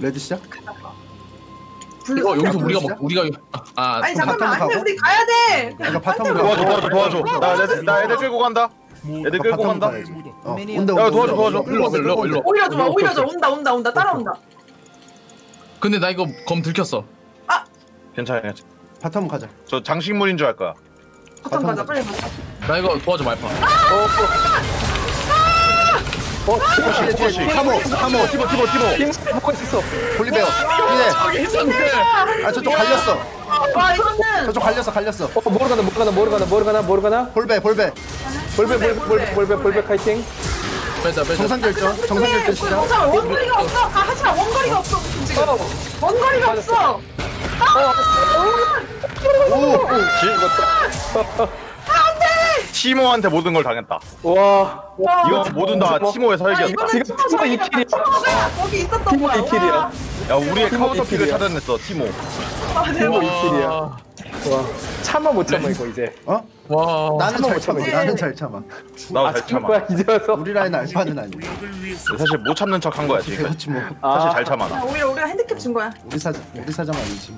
레드 시작. 이거 여기서 우리가 아니 잠깐만 안돼 우리 가야 돼. 파탐 도와줘. 나 애들 끌고 간다. 온다. 도와줘. 일로. 오히려 좋아. 온다. 따라온다. 근데 나 이거 검 들켰어. 괜찮아. 파탐 가자. 저 장식물인 줄 알 거야. 파탐 가자. 빨리 가자. 나 이거 도와줘 말파. 티버시. 티버. 포커 있었어. 볼리베어. 저쪽 갈렸어. 저쪽 갈렸어. 모르가나. 볼베 카이팅. 빼자. 정상결정 시작. 원거리가 없어. 지금. 원거리가 없어. 티모한테 모든 걸 당했다. 와. 이건 모든 다 티모의 사역이었다. 지금 티모 2킬이야. 거기 있었던 거야. 티모 2킬이야. 야, 우리의 카운터킥을 차단했어, 티모. 티모 2킬이야. 와. 못 참아 이거 이제. 와. 나는 잘 참아. 나도 잘 참아. 이제 와서 우리 라인 알파는 아니야. 사실 못 참는 척 한 거야, 지금. 사실 잘 참아. 우리가 핸드캡 준 거야. 우리 사장 아니지.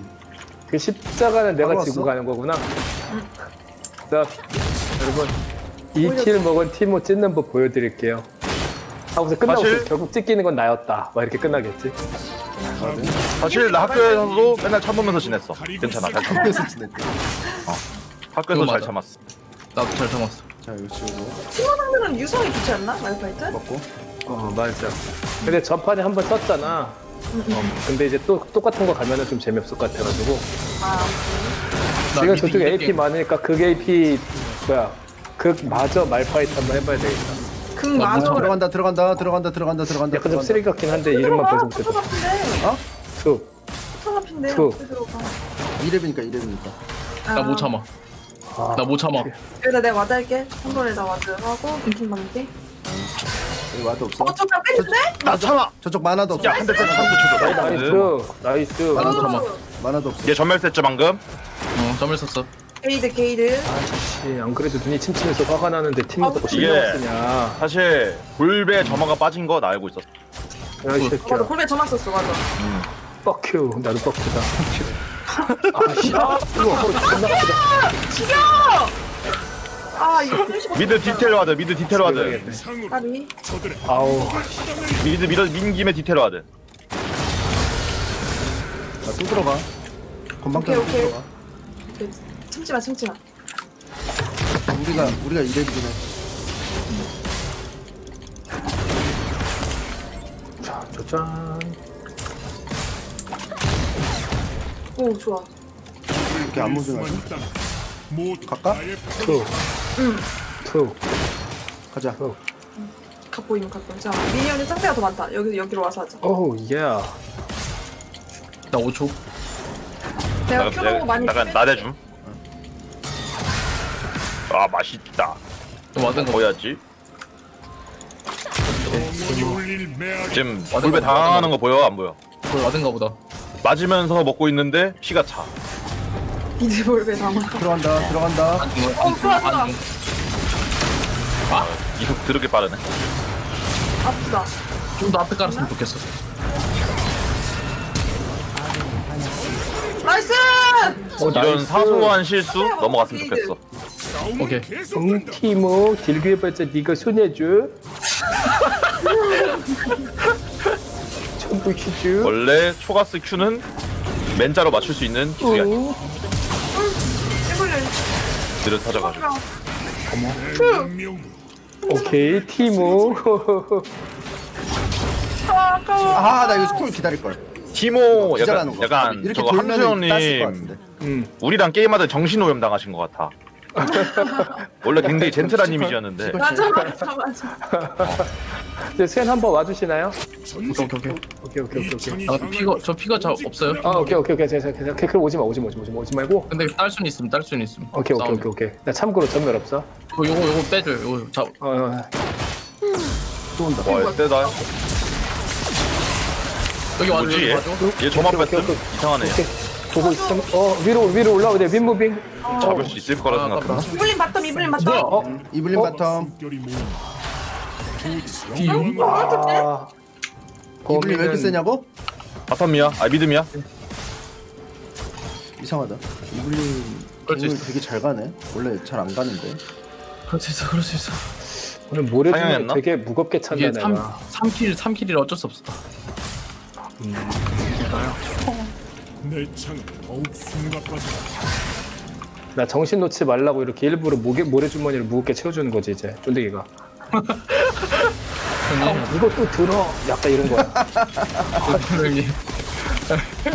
그 십자가는 내가 지고 가는 거구나. 자. 여러분 2킬 먹은 티모 찢는 법 보여드릴게요. 하고서 끝나고 결국 찢기는 건 나였다 막 이렇게 끝나겠지. 사실 나 학교에서도 맨날 참으면서 지냈어. 괜찮아. 잘 참으면서 지냈대. 학교에서 잘 참았어. 나도 잘 참았어. 자 이거 치우고 티모 상대는 유성이 좋지 않나? 마이파이트? 맞고? 맞아. 근데 전판에 한번 썼잖아. 근데 이제 또 똑같은 거 가면은 좀 재미없을 것 같아가지고 지금 저쪽에 AP 많으니까 그 AP 뭐야? 극마저 말파이트 한번 해봐야 되겠다. 극마저 들어간다. 약간 좀 쓰레기 같긴 한데 이름만 벌써 못해도. 투. 이름이니까. 나 못 참아. 그래 내가 와드 할게. 한 번에 다 와드 하고 빈팀 만들기. 여기 와드 없어? 저쪽만 뺐는데? 나 참아. 저쪽 마나도 없어. 야 한 대 더 쳐줘. 나이스. 마나도 참아. 마나도 없어. 얘 전멸 쐈죠 방금? 전멸 쐈어. 게이드. 아씨 안 그래도 눈이 침침해서 화가 나는데 팀마다 실력쓰냐. 사실 골배 점화가 빠진 거 나 알고 있었어. 야 이 새끼야. 골배 점화 썼어 맞아. 뻑큐. 나도 뻑큐다. 아, 죽여! 아, 이거 미드 디테일로 하자. 미드 디테일로 하자. 아니. 아우. 미드 김에 디테일로 하자. 아, 또 들어가. 건방 오케이, 오케이. 들어가. 참지 마, 참지 마. 우리가 이래 되긴 해. 자, 짜잔. 오 좋아. 이렇게 안 무서워하지? 갈까? 투 가자. 갓보임 갓보임. 자 미니언이 짱대가 더 많다. 여기로 와서 하자. 오우 예나 5초. 내가 켜놓고 많이 나간 나대줌. 아 맛있다. 또 와든 거야지. 지금 물배 당하는 거 보여? 안 보여? 그걸 와든가 보다. 맞으면서 먹고 있는데 피가 차. 이제 볼배 남아. 들어간다. 어, 들어간다. 아, 이속 드럽게 빠르네. 아프다. 좀 더 앞에 깔았으면 좋겠어. 나이스! 이런 사소한 실수 넘어갔으면 좋겠어. 오케이. 정티모 딜그해봤자 네가 손해줘. 원래 초가스 Q는 맨자로 맞출 수 있는 기술이 아니야. 들을 찾아가지고. 오케이 티모. 아 나 이거 스콜 기다릴 걸. 티모 약간 이렇게 저거 함수연님 우리랑 게임하다 정신 오염 당하신 것 같아. 원래 굉장히 젠틀한 이미지였는데. 맞아. 이제 센 한번 와주시나요? 오케이. 아, 저 피가 잘 없어요. 아 오케이. 제가 그럼 오지 말고. 근데 딸 수는 있음. 오케이. 나 참고로 전멸 없어. 요거 빼줘. 요거 잡. 또 온다. 와 세다. 여기 와줘. 얘 저만 뺐음. 이상하네. 보고 있어. 위로 올라오네. 윈무빙. 잡을 수 있을 거라 생각하나? 이블린 바텀. 뭐야? 이블린 바텀. 이블린 왜 이렇게 세냐고? 바텀이야? 아 미드미야? 이상하다. 이블린 공을 되게 잘 가네. 원래 잘 안 가는데. 그럴 수 있어. 오늘 모래주머니 되게 무겁게 찬다 내가. 3킬이라 어쩔 수 없었다. 나 정신 놓지 말라고 이렇게 일부러 모래주머니를 무겁게 채워주는 거지 이제 쫀득이가. 아, 이거 또 들어 약간 이런 거야.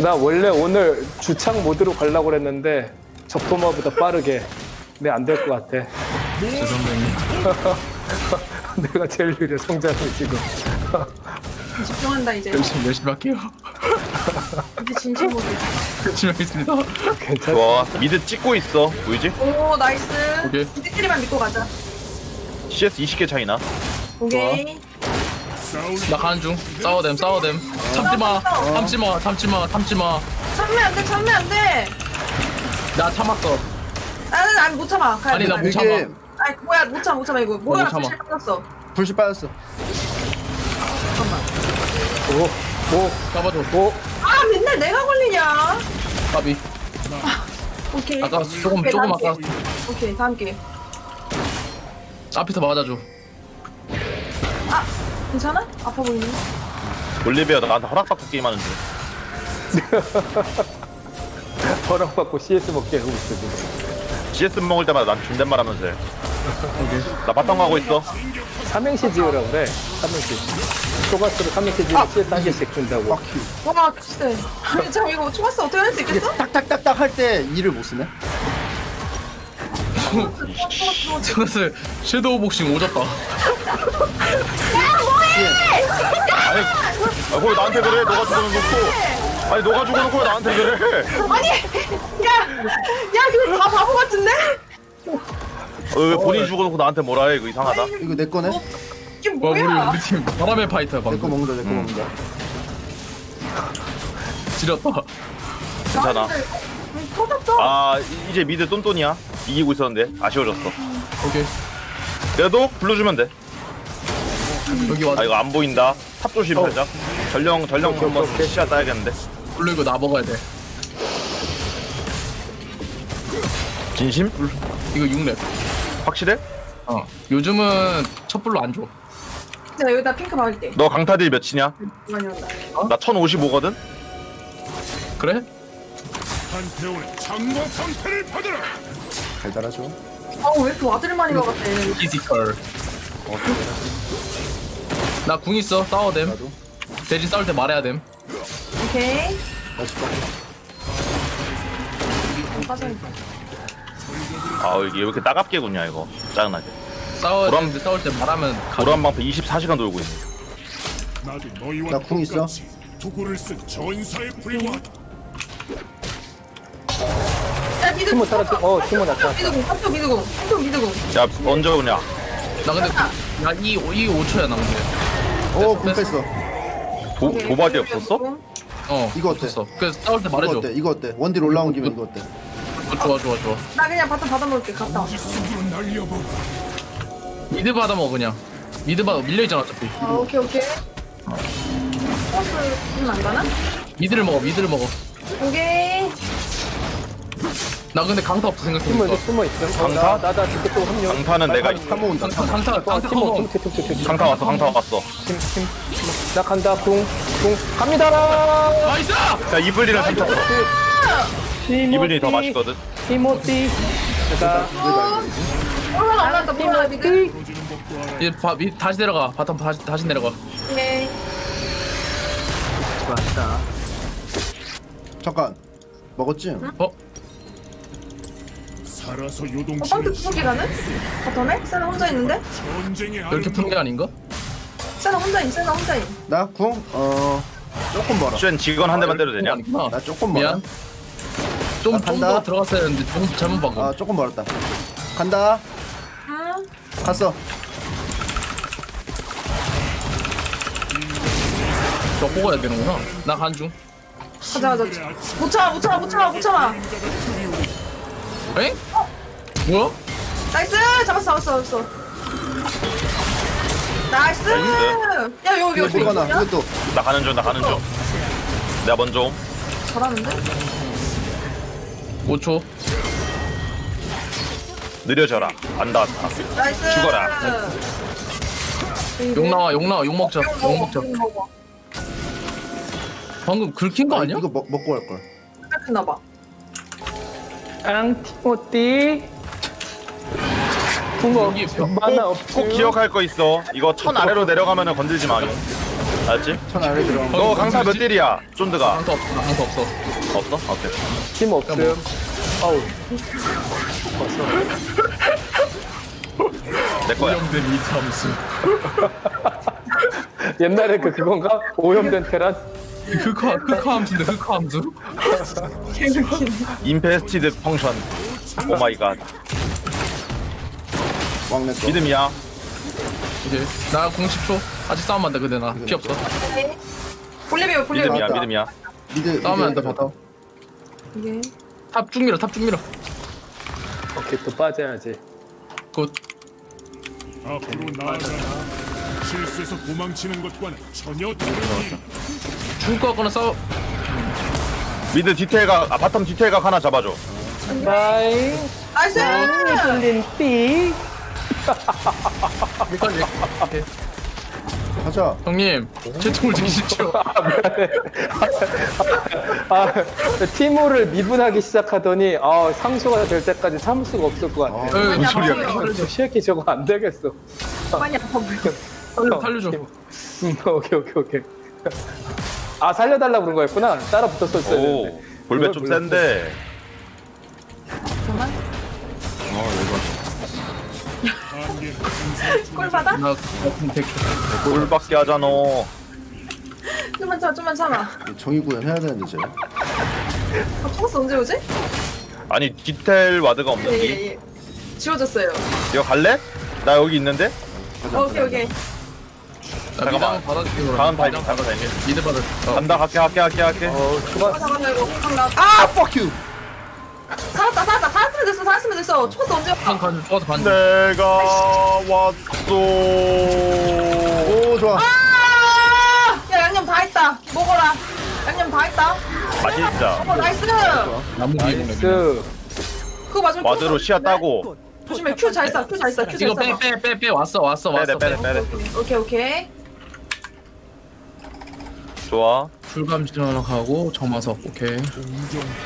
나 원래 오늘 주창 모드로 가려고 그랬는데 적토마보다 빠르게. 내 안 될 것 같아. 내가 제일 느려 성장이 지금. 집중한다 이제. 열심히 할게요. 이제 진심 모드. 열심히 하겠습니다. 괜찮아. 와 미드 찍고 있어. 보이지? 오 나이스. 오케이. 미드끼리만 믿고 가자. CS 20개 차이나. 오케이. 나 가는 중. 싸워댐. 참지마. 참으면 안 돼. 나 참았어. 나는 아니 못 참아. 아니 나 못 참아. 아니 뭐야 못 참아 이거. 뭐야 불씨 빠졌어. 잠깐만. 오 잡아줘. 아 맨날 내가 걸리냐. 까비. 오케이. 아까 조금 아까. 오케이 다음 게임. 앞에서 맞아줘. 아! 괜찮아? 아파 보이네. 올리비아 나한테 허락받고 게임하는 중. 허락받고 CS 먹게 하고 있어 지금. CS 먹을 때마다 난 존댓말 하면서 해. 나 바탕 가고 있어. 삼행시 지으라고 그래. 삼행시. 초가스로 삼행시 지으면 CS 한 개씩 준다고. 와 글쎄. 아니 참 이거 초가스 어떻게 할 수 있겠어? 딱딱딱딱 할 때 이를 못 쓰네. 초가스 섀도우 복싱 오졌다. 야 뭐해! 아니 왜 나한테 그래? 너가 죽어놓고. 아니 너가 죽어놓고 왜 나한테 그래? 아니 야 그거 다 바보 같은데? 왜 본인이 죽어놓고 나한테 뭐라 해? 이거 이상하다. 아니, 이거 내 거네? 이게 뭐야? 와, 우리 팀 바람의 파이터야 방금. 내 거 먹는다 지렸다. 괜찮아. 아 이제 미드 똔똔이야. 이기고 있었는데 아쉬워졌어. 오케이. 그래도 불러주면 돼. 여기 와. 아 이거 안 보인다. 탑 조심하자. 전령 한번 시야 따야겠는데. 블루 이거 나 먹어야 돼. 진심? 이거 6렙 확실해? 어 요즘은 첫 불로 안 줘. 나 여기다 핑크 박을게. 너 강타딜 몇이냐? 많이 온다. 어? 나 1055거든? 그래? 달달하죠. 아우 왜 이렇게 와드를 많이 박았대. 피지컬. 나 궁 있어. 싸워댐. 대신 싸울 때 말해야됨. 오케이. 아우 이게 왜 이렇게 따갑게 구냐 이거. 짜증나게. 싸워야 되는데 싸울 때 말하면 보람방패 24시간 돌고 있네. 나 궁 있어. 팀모 살았어. 어 팀모 났다. 한쪽 미드고 한쪽 미드고. 야 언제 오냐. 나 근데 야 5초야 나 근데. 오 궁 뺐어. 도박이 없었어? 어 이거 어때? 그래서 싸울 때 말해줘. 이거 어때? 원딜 올라온 김에 이거 어때? 좋아 좋아 좋아. 나 그냥 바텀 받아먹을게. 갔다 와. 미드 받아먹어 그냥. 미드 받아 밀려있잖아 어차피. 아 오케이 오케이. 포스를 좀 안가나? 미드를 먹어 미드를 먹어. 오케이. 나 근데 강타 없어 생각해보니까. 강타? 나다 죽게 또 합류. 강타는 내가 있어. 강타 왔어 강타 왔어. 나 간다 궁 갑니다라. 나이스! 자 이블린이랑 강타. 이블린이 더 맛있거든. 티모티 됐다. 올라간다 몰라 미드. 이제 다시 내려가 바텀 다시 내려가. 오케이. 좋았다. 잠깐 먹었지? 어? 알아서 요동. 어떻게 푸기라는? 바텀에? 세나 혼자 있는데? 이렇게 푸기 아닌가? 세나 혼자임. 세나 혼자임. 나 궁? 조금 멀어. 쉔 직원 한 대만 때려도 되냐? 아니구나. 나 조금 멀어. 좀 더 들어갔어야 했는데 좀 잘못 박은. 아 조금 멀었다. 간다. 응. 갔어. 저 뽑아야 되는구나. 나 간 중. 가자 가자. 못 참아 못 참아 못 참아 못 참아. 엥? 어? 뭐야? 나이스! 잡았어 나이스! 야 여기 나 가는 중 내가 먼저 옴. 잘하는데? 5초 느려져라 안 닿았다. 나이스! 죽어라. 욕 나와 욕먹자. 방금 긁힌 거 아니야? 이거 먹고 갈걸. 긁혔나봐. 티모티 붕어 만나 없고. 꼭 기억할 거 있어. 이거 1000 아래로 내려가면은 건들지 마. 알았지? 1000 아래 들어가면. 너 강타 몇 딜이야? 쫀드가. 강타 없어. 오케이. 팀 없음. 아우. 내 거야. 오염된 이 참수. 옛날에 그건가? 오염된 테란. 흑화함수인데 흑화함수? 인페스티드 펑션. 오마이갓 믿음이야. 오케이 나 공 10초. 아직 싸우면 안돼. 근데 나 피 없어. 볼레비오 믿음이야. 싸우면 안돼. 바텀 탑 쭉 밀어 오케이 또 빠져야지. 굿. 앞으로 나아가 실수해서 도망치는 것과는 전혀 다릅니다. 죽을 것 같거나 싸워. 미드 디테일각, 아 바텀 디테일각 하나 잡아줘. 바이. 아이스. 손님 삐. 여기까지. 오케이. 가자. 형님, 채팅을 주시죠. 아, 티모를 미분하기 시작하더니 아 상수가 될 때까지 참을 수가 없을 것 같아. 무슨 소리야? 시애키 저거 안 되겠어. 많이 아파 보여. 살려줘. 오케이. 아 살려달라 그런 거였구나. 따라 붙었었어야 되는데. 볼배 좀 센데. 정말? 골 받아? 나 골밖에 하잖아. 좀만 참아. 정의 구현 해야 되는데 이제. 아 포커스 언제 오지? 아니 디테일 와드가 없는데. 예. 지워졌어요. 이거 갈래? 나 여기 있는데? 오케이. 잠깐만. 다음 타이밍. 미드 받을. 간다. 갈게. 아, fuck you. 살았으면 됐어. 초코 언제? 초코 반. 내가 왔어. 오, 좋아. 아! 야, 양념 다 있다. 먹어라. 양념 다 있다. 맛있다. 나이스. 나무 기운이. 그거 맞으면 와드로 시야 따고 조심해. 큐 잘 쏴. 큐 잘 쏴. 큐 잘 쏴. 이거 빼빼빼빼. 왔어. 빼래. 오케이. 좋아. 불감지나 가고 정마석. 오케이.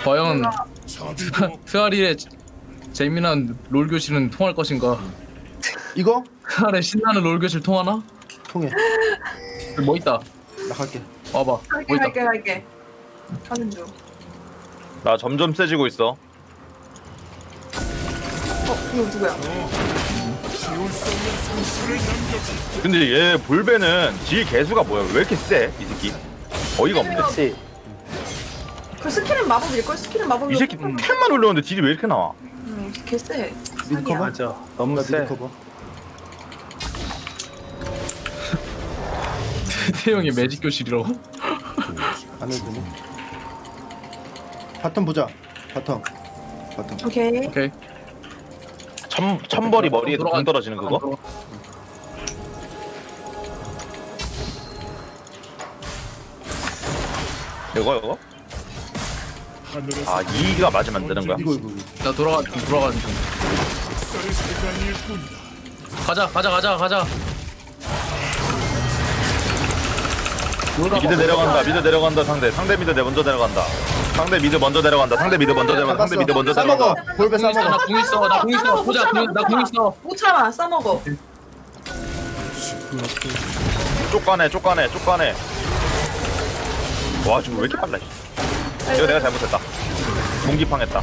과연 트아리의 재미난 롤 교실은 통할 것인가? 이거? 트아리의 신나는 롤 교실 통하나? 통해. 뭐 있다. 나 갈게. 와봐. 갈게. 가는 중. 나 점점 세지고 있어. 이거 누구야? 근데 얘 볼배는 딜 개수가 뭐야? 왜 이렇게 세? 이 새끼 어이가 없네. 그 스킬은 마법일걸? 스킬은 마법이. 이 새끼 템만 올려오는데 딜이 왜 이렇게 나와? 개 세. 미드커버? 맞아. 너무 세. 태형이 매직 교실이라고? 안 해도 되네. 바텀 보자. 바텀. 오케이. 천벌이 머리에 공 떨어지는 그거? 이거? 아, 2가 맞으면 안 되는 거야. 나 돌아가는 중. 가자. 미드 내려간다. 상대 미드 먼저 내려간다. 상대 미드 먼저 내려간다. 싸먹어. 볼배 싸먹어. 나 공 있어. 보자. 나공 있어. 못 참아. 싸먹어. 쪽가네. 와, 지금 왜 이렇게 빨라? 이거 내가 잘못했다. 공기팡했다.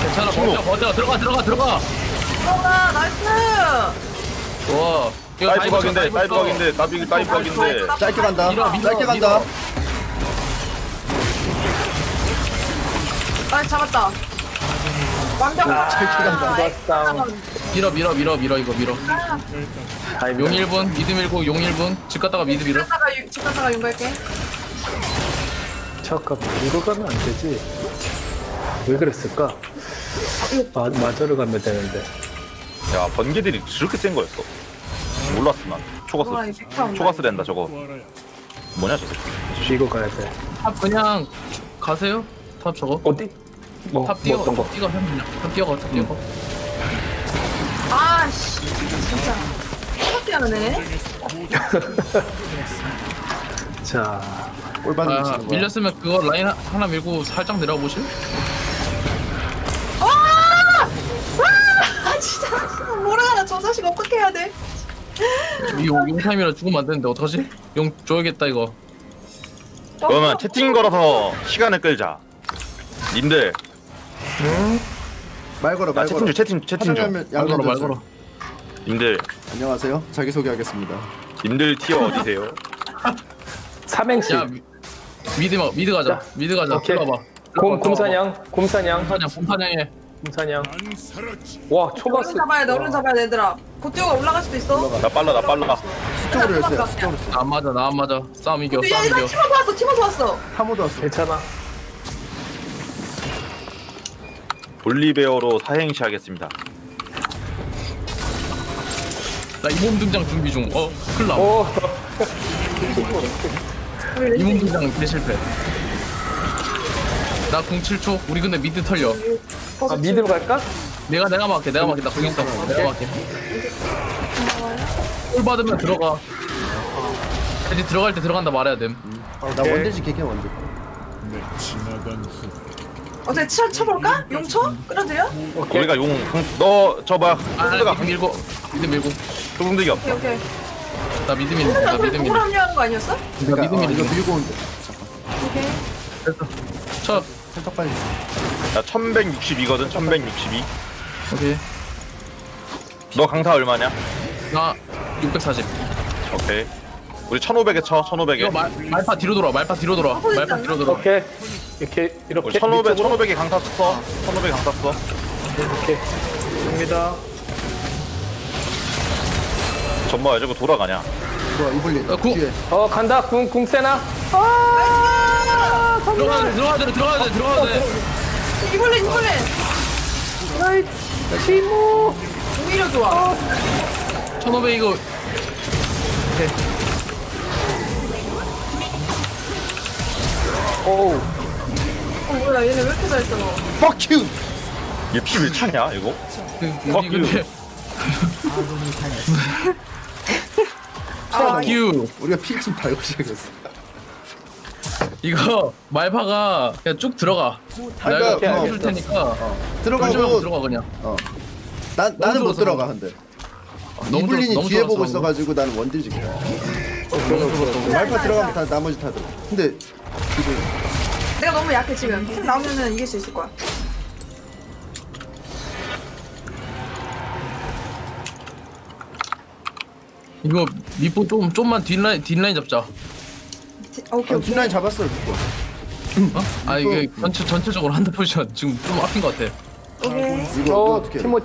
괜찮아. 버텨. 들어가. 나이스. 와. 다이브박인데 짧게 간다. 아, 잡았다. 완벽하다. 밀어 이거. 용 1분, 미드 밀고 용 1분. 집 갔다가 미드 밀어. 집 갔다가 용 갈게. 잠깐만, 이거 가면 안 되지. 왜 그랬을까? 마저를 가면 되는데. 야, 번개들이 저렇게 센 거였어. 몰랐어 난. 초가스 된다 저거. 뭐냐 저거. 이거 가야 돼. 탑 그냥 가세요. 탑 저거. 어디? 탑 뛰어. 탑 뛰어가. 아 씨. 진짜. 어떻게 하네. 자. 올바른 치는 거. 밀렸으면 그거 라인 하나 밀고 살짝 내려 보실? 아 진짜. 뭐라 저 자식 어떻게 해야 돼? 용 타임이라 죽으면 안 되는데 어떡하지? 용 줘야겠다 이거. 그러면 채팅 걸어서 시간을 끌자. 님들. 말 걸어. 채팅 좀 말 걸어. 님들. 안녕하세요. 자기 소개하겠습니다. 님들 티어 어디세요? 삼행시. 야, 미드 가자. 자, 미드 가자. 들어봐. 곰사냥. 공찬이야. 와 초가스. 너를 잡아야 얘들아. 고티오가 올라갈 수도 있어. 나 빨라. 스토리를 했어요. 나 안 맞아. 싸움 이겨. 팀원 좋았어. 하모도 왔어. 괜찮아. 볼리베어로 사행시 하겠습니다. 나 이몸 등장 준비 중. 클라. 이몸 등장 대실패. 나 07초. 우리 근데 미드 털려. 아, 미드로 갈까? 내가 막게. 나 거기 있어. 골 받으면 들어가. 이제 들어갈 때 들어간다 말해야 됨. 나 원대지 개개 원대. 어때? 쳐볼까? 용 쳐? 끌어들여? 우리가 용. 너 저봐. 아, 미드 밀고. 도움되기 없어. 오케이. 나 미드 밀고. 공을 합류하는 거 아니었어? 내가 미드 밀고 온대. 오케이. 됐어. 쳐. 살짝 빨리. 나 1162거든. 1162. 오케이. 너 강타 얼마냐? 나 640. 오케이. 우리 1500에 쳐. 1500에. 이거 말파 뒤로 돌아. 말파 뒤로 돌아. 오케이. 이렇게. 1500에 강타 써. 1500에 강타 써. 오케이. 갑니다. 전마 왜 저거 돌아가냐? 좋아. 이블리. 간다. 궁 세나. 들어가야 돼. 이벌레. 나이 시모. 오히려 좋아. 1500 이거. 오케이. 오우. 몰라 얘네 왜 이렇게 잘했어. Fuck you. 얘 피 왜 차냐 이거? Fuck you. Fuck you. 우리가 피가 좀 달고 시작했어. 이거 말파가 그냥 쭉 들어가. 내가 해줄 테니까 들어가고 들어가 그냥. 나는 못 들어가 근데. 이블린이 뒤에 보고 있어가지고 나는 원딜 지켜. 말파 들어가면 다 나머지 다 들어. 근데 내가 너무 약해 지금. 템 나오면은 이길 수 있을 거야. 이거 미포 좀만 뒷라인 잡자. 오케이. 아, 뒷라인 잡았어요 미포. 어? 아 이게 전체적으로 한타 포지션 지금 좀 앞인 것 같아. 오케이. 이거 어떻게? 티모.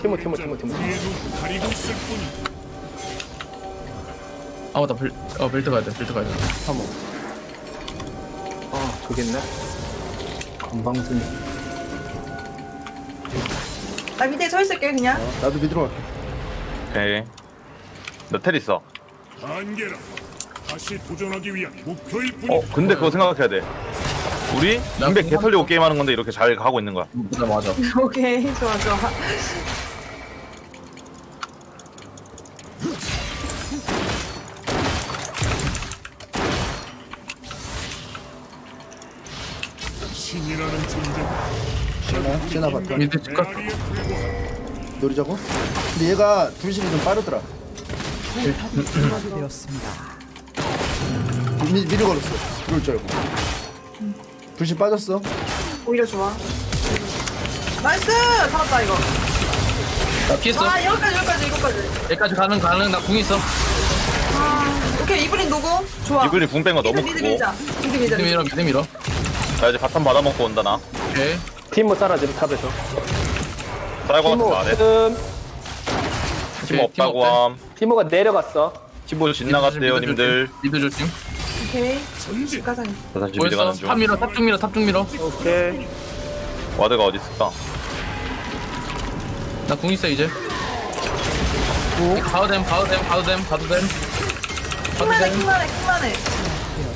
아 맞다 벨트 가야 돼. 타모. 아 되겠네. 건방진. 나 밑에 서 있을게 그냥. 나도 밑으로 갈게. 오케이. 나 텔 있어. 다시 도전하기 위한 목표일 뿐이야. 근데 그거 생각해야 돼. 우리 인백 개 털리고 게임하는 건데 이렇게 잘 가고 있는 거야. 맞아. 오케이 좋아. 신이라는 존재. 신아 봤다. 밑에 집가. 놀이자고? 근데 얘가 분신이 좀 빠르더라. 미리 걸었어. 그럴 줄 알고. 불신 빠졌어. 오히려 좋아. 나이스! 살았다 이거. 나 피했어. 아 여기까지. 가능. 나 궁 있어. 아, 오케이 이블린 노고. 좋아. 이블린 궁 뺀 거 너무 크고. 미드 밀어. 나 이제 바텀 받아먹고 온다 나. 오케이. 팀모 따라 지금 탑에서. 팀모 없음. 팀모 없다고 함. 팀모가 내려갔어. 팀모 진나갔대요 님들. 미드 조심. 오케이. 가상. 보였어. 탑 중 밀어. 오케이. 와드가 어디 있을까? 나 궁 있어 이제. 가도 됨. 킹만해.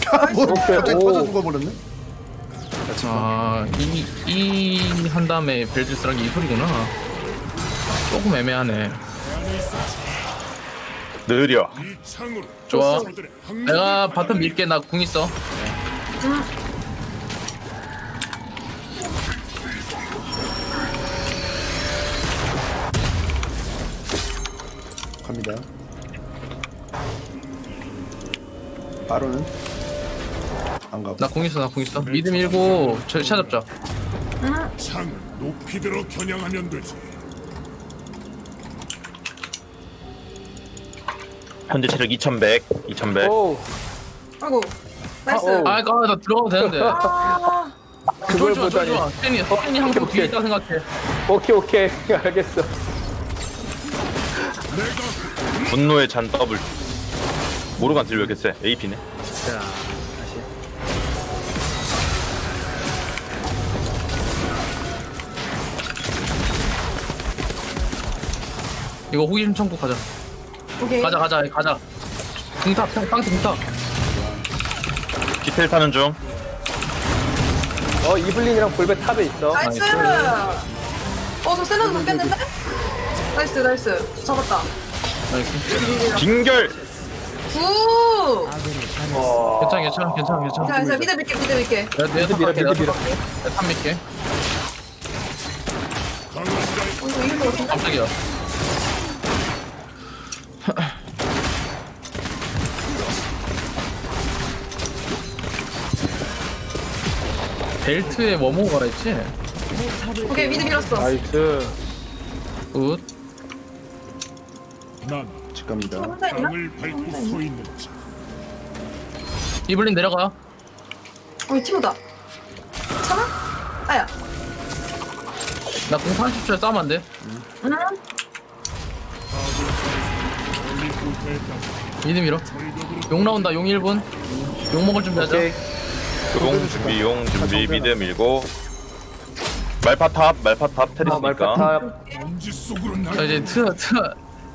갑자기 터져 죽어버렸네. 아 이 한 다음에 벨트 쓰는 게 이 소리구나. 조금 애매하네. 느려. 좋아. 내가 바텀 밀게. 나 궁 있어. 갑니다. 바로는 안 가고. 나 궁 있어. 미드 밀고 저 찾아잡자. 창을 높이 들어 겨냥하면 되지. 현재 체력 2100. 오. 아이고. 나이스. 아이고 나 들어가도 되는데. 아. 그걸 보다니. 팬이 항상 뒤에 있다 생각해. 오케이. 알겠어. 분노의 잔 더블. 모르간 딜 왜 이렇게 세? AP네. 자. 다시. 이거 호기심 천국 가자. 오케이. 가자. 등탑, 빵트 등탑. 디테일 타는 중. 이블린이랑 볼벳 탑에 있어. 나이스. 저 세나도 넘겼는데? 나이스. 잡았다. 나이스. 빙결. 구. 괜찮아. 자, 믿어볼게. 내가 탑 믿게. 깜짝이야. 벨트에 워머가 있지? 오케이 미드 밀었어. 나이스. 굿. 난 직갑니다. 이블린 내려가. 팀오다. 참아? 아야. 나 공 30초에 싸우면 안 돼. 미드 밀어. 용 나온다. 용 1분. 용 먹을 준비하자. 용 준비. 미드 밀고. 말파탑 테리스니까. 자 이제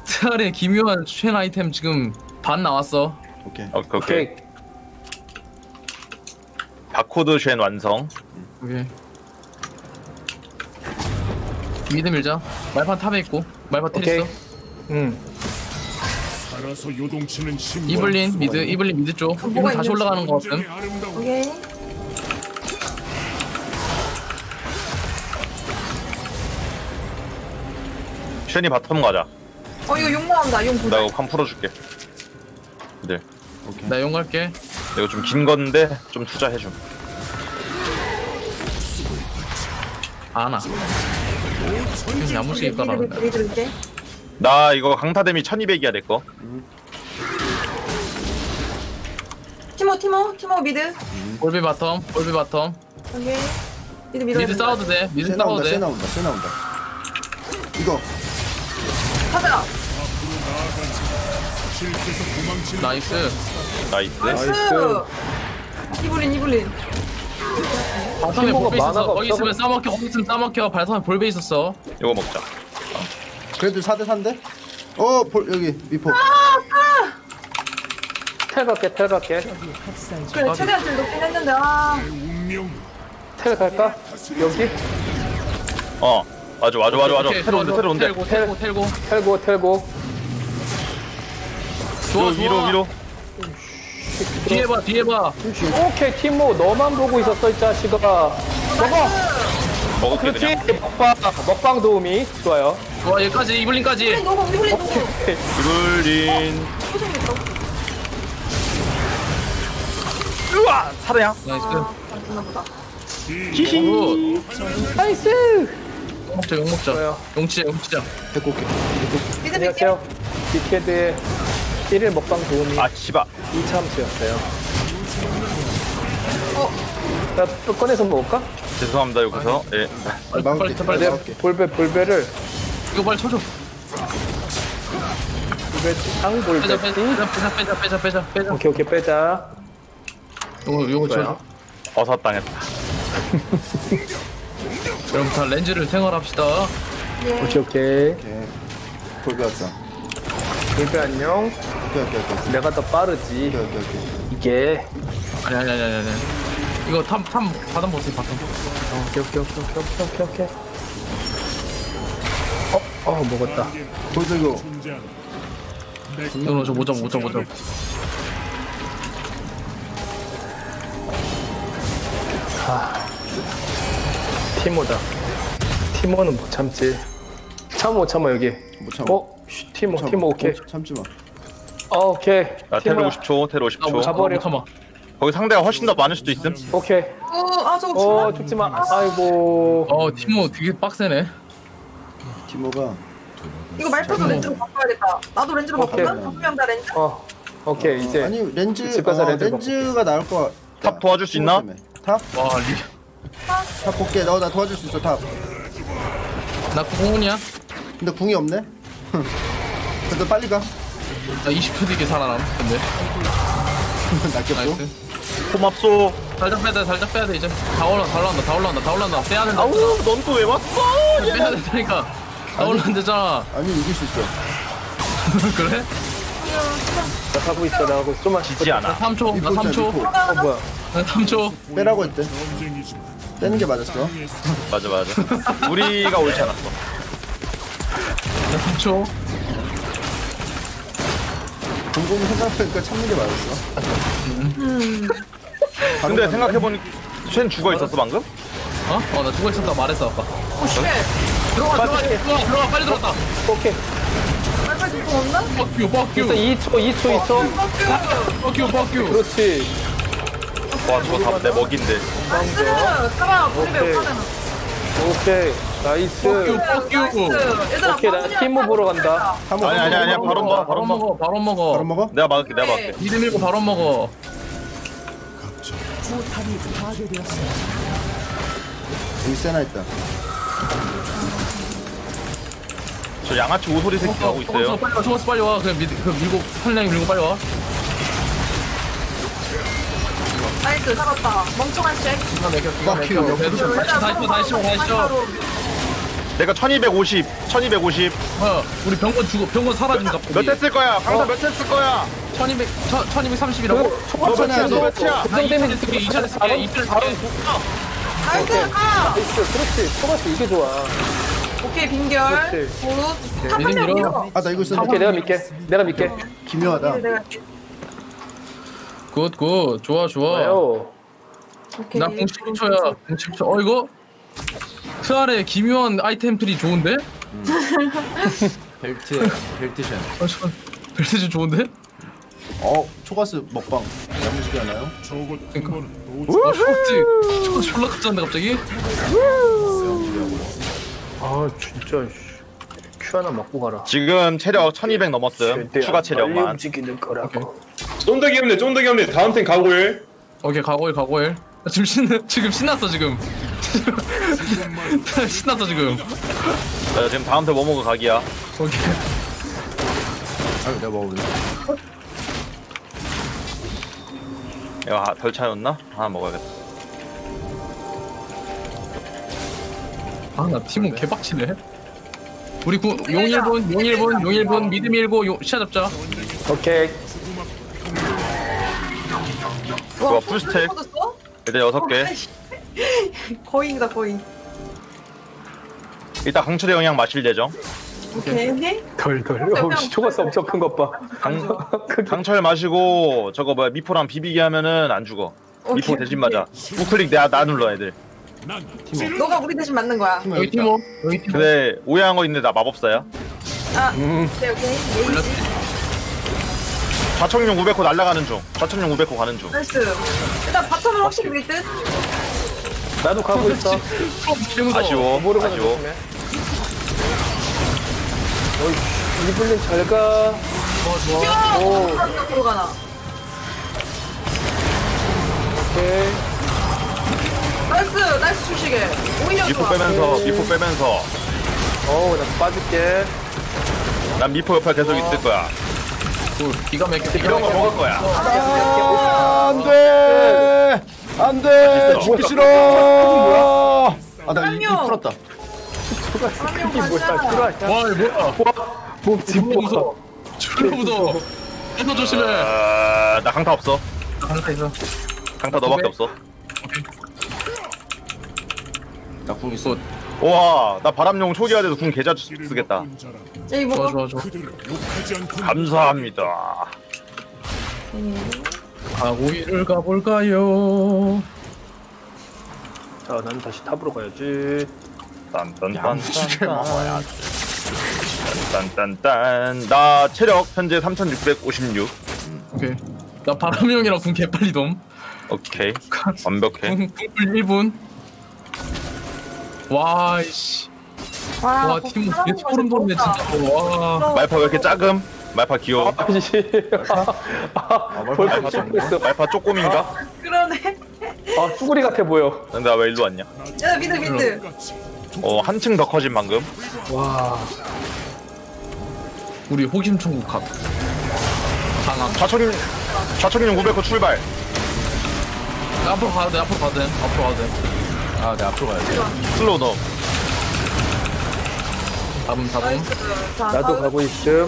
트알의 기묘한 쉔 아이템 지금 반 나왔어. 오케이. 바코드 쉔 완성. 오케이. 미드 밀자. 말파 탑에 있고. 말파 테리스. 이블린 미드, 이블린 미드 쪽. 이거 다시 올라가는 거 같은. 오케이. 쉔이 바텀 가자. 어 이거 용 나온다. 용 보자. 나 이거 칸 풀어줄게. 네. 오케이. 나 용 갈게. 이거 좀 긴 건데 좀 투자해 줌. 아나. 야무지게 깔아온다. 나 이거 강타뎀이 1200이야 내 거. 티모 미드. 골비 바텀, 골비 바텀. 오케이. 미드 싸워도 돼. 미드 싸워도 돼. 세 나온다. 이거. 가자. 나이스. 이블린. 발상에 볼베 있었어. 거기 있으면 싸먹혀. 발상에 볼베 있었어. 이거 먹자. 그래도 4대 3인데? 어, 볼 여기 미포. 텔 갈게. 그래 최대한 좀 높긴 했는데. 텔 갈까? 여기? 어. 와줘. 텔 온대. 텔고. 좋아, 위로. 뒤에 봐. 오케이, 티모 너만 보고 있었어 이 자식아. 먹어. 그렇지. 먹방 도우미. 좋아요. 여기까지 이블린까지. 이블린. 우와, 살아야. 나이스. 용먹자. 용치자. 데리고 올게. 안녕하세요. 디케드의 1일 먹방 도우미. 아, 씨발. 이참수였어요. 나 또 꺼내서 먹을까? 죄송합니다, 여기서. 예. 빨리. 볼베를. 이거 빨리 쳐줘. 볼베. 빼자. 오케이, 빼자. 요거 쳐줘. 어서 당했다. 여러분 다 렌즈를 생활합시다. 오케이. 볼베 왔어. 볼베 안녕. 오케이. 내가 더 빠르지. 오케이. 이게 아니. 이거 탐 바닥 보세요. 오케이. 먹었다. 보이죠 이거. 이거 저 모점. 티모다. 티모는 못 참지. 못 참아 여기. 못 참아. 티모 오케이. 참지 마. 오케이. 테러 50초. 가버려. 거기 상대가 훨씬 더 많을 수도 있음. 오케이. 저거 죽지 마. 아이고. 티모 되게 빡세네. 티모가. 이거 말파도 렌즈로 바꿔야겠다. 나도 렌즈로 바꿔야 돼. 분명 다 렌즈. 오케이 이제. 아니 렌즈가 나올 거. 탑 도와줄 수 있나? 탑? 와 탑 볼게. 나 도와줄 수 있어 탑. 나 궁이야. 근데 궁이 없네. 근데 빨리 가. 나 20초 뒤에 살아남. 근데 낚였어. 고맙소. 살짝 빼야 돼 이제. 다 올라온다. 빼야 된다. 아우 넌 또 왜 왔어? 빼야 된다니까. 다 올라온대잖아. 아니 이길 수 있어. 그래? 나가고 있어. 좀만 지지 않아. 3초. 뭐야? 3초. 빼라고 했대. 빼는 게 맞았어. 맞아. 우리가 옳지 않았어. 3초. 공공이 생각해보니까 참는 게 맞았어. 근데 생각해보니 쉔 죽어 있었어 방금? 나 죽어 있었다 말했어 아까. 오쉣. 들어가 빨리 들어갔다. 오케이. 빡큐. 2초. 빡큐. 그렇지. 와 저거 다 내 먹인데. 오케이. 나이스. 빡큐. 오케이 나 팀모 보러 간다. 아니야. 바로 먹어. 내가 막을게. 이름 읽고 바로 먹어. 여기 세나 있다. 저 양아치 오소리 새끼 하고 있어요. 빨리 와. 그냥 밀고 펄랭이 밀고 빨리 와. 나이스 잡았다. 멍청한 쉐. 기가 막혀. 다시 와. 내가 1250. 우리 병건 사라진다. 몇 했을 거야? 강사 몇 했을 거야? 1230이라고. 너 몇이야? 2차 됐을게. 나이스. 그렇지. 초반에 이게 좋아. 오케이 빈결. 굿. 아 나 이거 있었는데. 오케이 내가 믿게. 내가 믿게. 기묘하다. 굿 굿. 좋아 좋아. 나 공 10초야. 공 10초. 어 이거? 스알의 기묘한 아이템 트리 좋은데? 벨트션. 벨트션 좋은데? 어 초가스 먹방 야무지게 하나요? 저거 초가스 졸라 컸잖아 갑자기? 아 진짜 큐 하나 먹고 가라. 지금 체력 1200 넘었음. 추가 체력만. 쫀득이 없네 쫀득이 없네. 다음 템 가고일. 오케이 가고일 가고일. 지금 신났어 지금. 신났어 지금. 나 지금 다음 템 뭐 먹어 가기야. 오케이. 아 내가 먹을래. 야, 별 차였나? 하나 먹어야겠다. 아, 나 팀은 개빡치네. 우리 용 1분 미드 밀고 시야 잡자. 오케이. 와, 풀스택. 일단 6개. 거인이다, 거인. 일단 강철의 영향 마실 예정. 오케이. 덜덜. 초가스 엄청 큰 것 봐. 강철 마시고 저거 뭐야 미포랑 비비기 하면은 안 죽어. 오케이, 미포 대신 오케이. 맞아. 우클릭 나 눌러 애들. 팀워. 너가 우리 대신 맞는 거야. 여기 팀워. 근데 오해한 거 있는데 나 마법사야. 아. 네 오케이. 몰랐지. 좌천용 500호 날라가는 중. 좌천용 500호 가는 중. 나이스. 일단 바텀을 확실히 밀 듯. 나도 가고 있어. 아쉬워. 아쉬워. 어이, 이블린 잘 가. 좋아. 오. 들어가나. 오케이. 나이스 주식에. 오히려 미포 좋아. 미포 빼면서. 어우, 나 빠질게. 난 미포 옆에 계속 있을 거야. 기가 막히게. 이런 거 먹을 거야. 아, 안 돼. 안 돼. 죽기 싫어. 아, 나 이 풀었다. 와 이거 뭐야? 몸 진짜 무서워. 졸라 무서워. 해서 조심해. 나 강타 없어. 강타 있어. 강타 너밖에 없어. 나 궁 있어. 우와 나 바람용 초기화 돼서 궁 개자 쓰겠다. 좋아. 감사합니다. 가고이를 가볼까요? 자 난 다시 탑으로 가야지. 딴딴딴딴딴딴딴. 나 체력 현재 3656. 오케이. 나 바람형이랑 궁 개빨리 돔. 오케이. 완벽해. 궁 1분. 와 이씨. 와 팀 개 소름 돋네 진짜. 와. 말파 왜 이렇게 작음? 말파 귀여워. 아 벌써 쪼꼬했어. 말파 쪼꼬민가? 그러네. 아 쭈구리 같아 보여. 나 왜 일로 왔냐? 야 미드. 어 한층 더 커진 방금. 와 우리 호심천국 각 강함. 좌천인 500호 출발. 나 앞으로 가야 돼. 아 내 앞으로 가야 돼. 슬로우 넘. 잡음. 나도 가고 있음. 야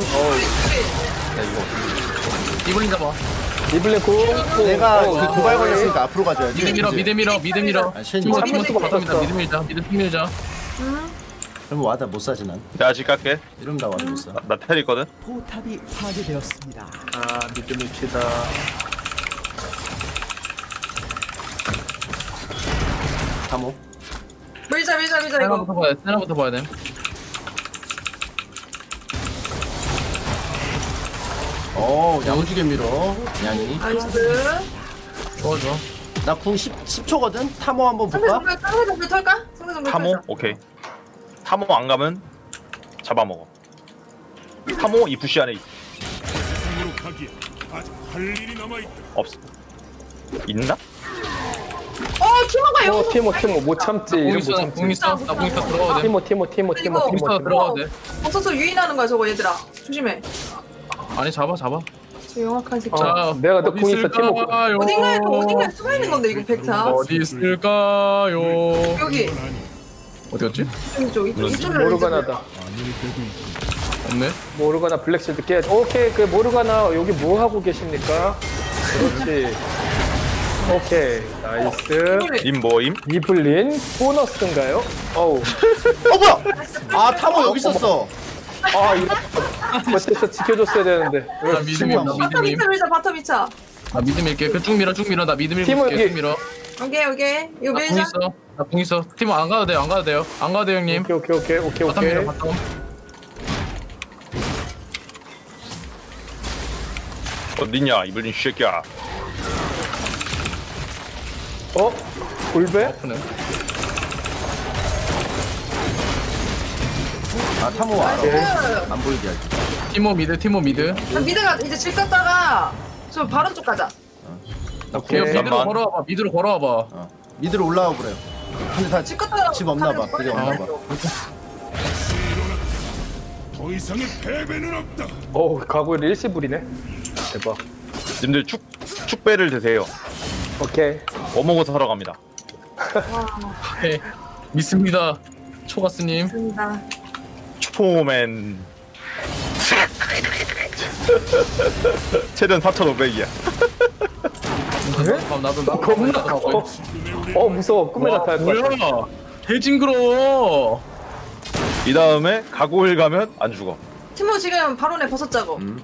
이거 이블린 잡아. 이블린 고. 내가 도발 걸렸으니까 앞으로 가줘야지. 미드 밀어. 팀워크 바텀이다. 미드 밀자. 그럼 와다 못 사지 난. 내가 아직 갈게. 이러면 나 와다 못 사. 나 텔 있거든. 포탑이 파괴되었습니다. 아 미드 밀치다. 다모. 밀자 이거. 세나부터 봐야 돼. 오 야무지게 밀어. 양이. 나이스. 좋아. 나 궁 10초거든? 타모 한번 볼까? 상대정글 털까? 타모? 털자. 오케이. 타모 안 가면 잡아먹어. 타모 이 부시 안에 있어. 없어. 있나? 티모가 여기. 티모 못 참지. 이거 공이사 들어가야 돼. 티모 들어가야 돼. 없어서 유인하는 거야 저거 얘들아. 조심해. 아니 잡아. 저 영악한 새끼. 아, 내가 너 궁 있어 팀워. 어딘가에 숨어 있는 건데 이거 백타. 어디 있을까요? 여기. 어디 갔지? 이쪽으로. 모르가나다. 없네. 모르가나 블랙실드 깨야지. 오케이 그 모르가나 여기 뭐 하고 계십니까? 그렇지. 오케이, 나이스. 임보임? 이블린? 보너스인가요? 어우. 어, 뭐야! 아, 타모 여기 있었어. 아, 이거. 버텨서 지켜줬어야 되는데. 나 믿음이 없어. 바텀 2차 밀자, 바텀 2차. 나 믿음 밀게. 그 쭉 밀어, 쭉 밀어. 나 믿음 밀고 있을게, 쭉 밀어. 오케이, 오케이. 이거 밀자. 나 궁 있어. 팀은 안 가도 돼요, 안 가도 돼요. 안 가도 돼요, 형님. 오케이, 오케이, 오케이, 오케이. 바텀 밀어, 바텀. 어딨냐, 이블린 쉐끼야. 어? 골배? 아, 타모 와. 안 보이게 할게. 티모 미드, 티모 미드. 나 미드가 이제 질 떴다가 저 바로 쪽 가자. 나 오케이. 미드로 걸어와봐, 미드로 걸어와봐. 어. 미드로 올라와 그래요. 근데 다 집 없나봐. 그게 없나봐. 더 이상의 패배는 없다. 어우, 가구에 일시불이네. 대박. 님들 축배를 드세요. 오케이. 어묵어서 사러 갑니다. 네, 믿습니다. 초가스님. 믿습니다. 초포맨. 최대한 4,500이야. 나도 겁나 가고. 어, 무서워. 꿈에 나타날 거야. 뭐야? 대징그러워. 이 다음에 가고일 가면 안 죽어. 티모 지금 바론에 벗었자고. 난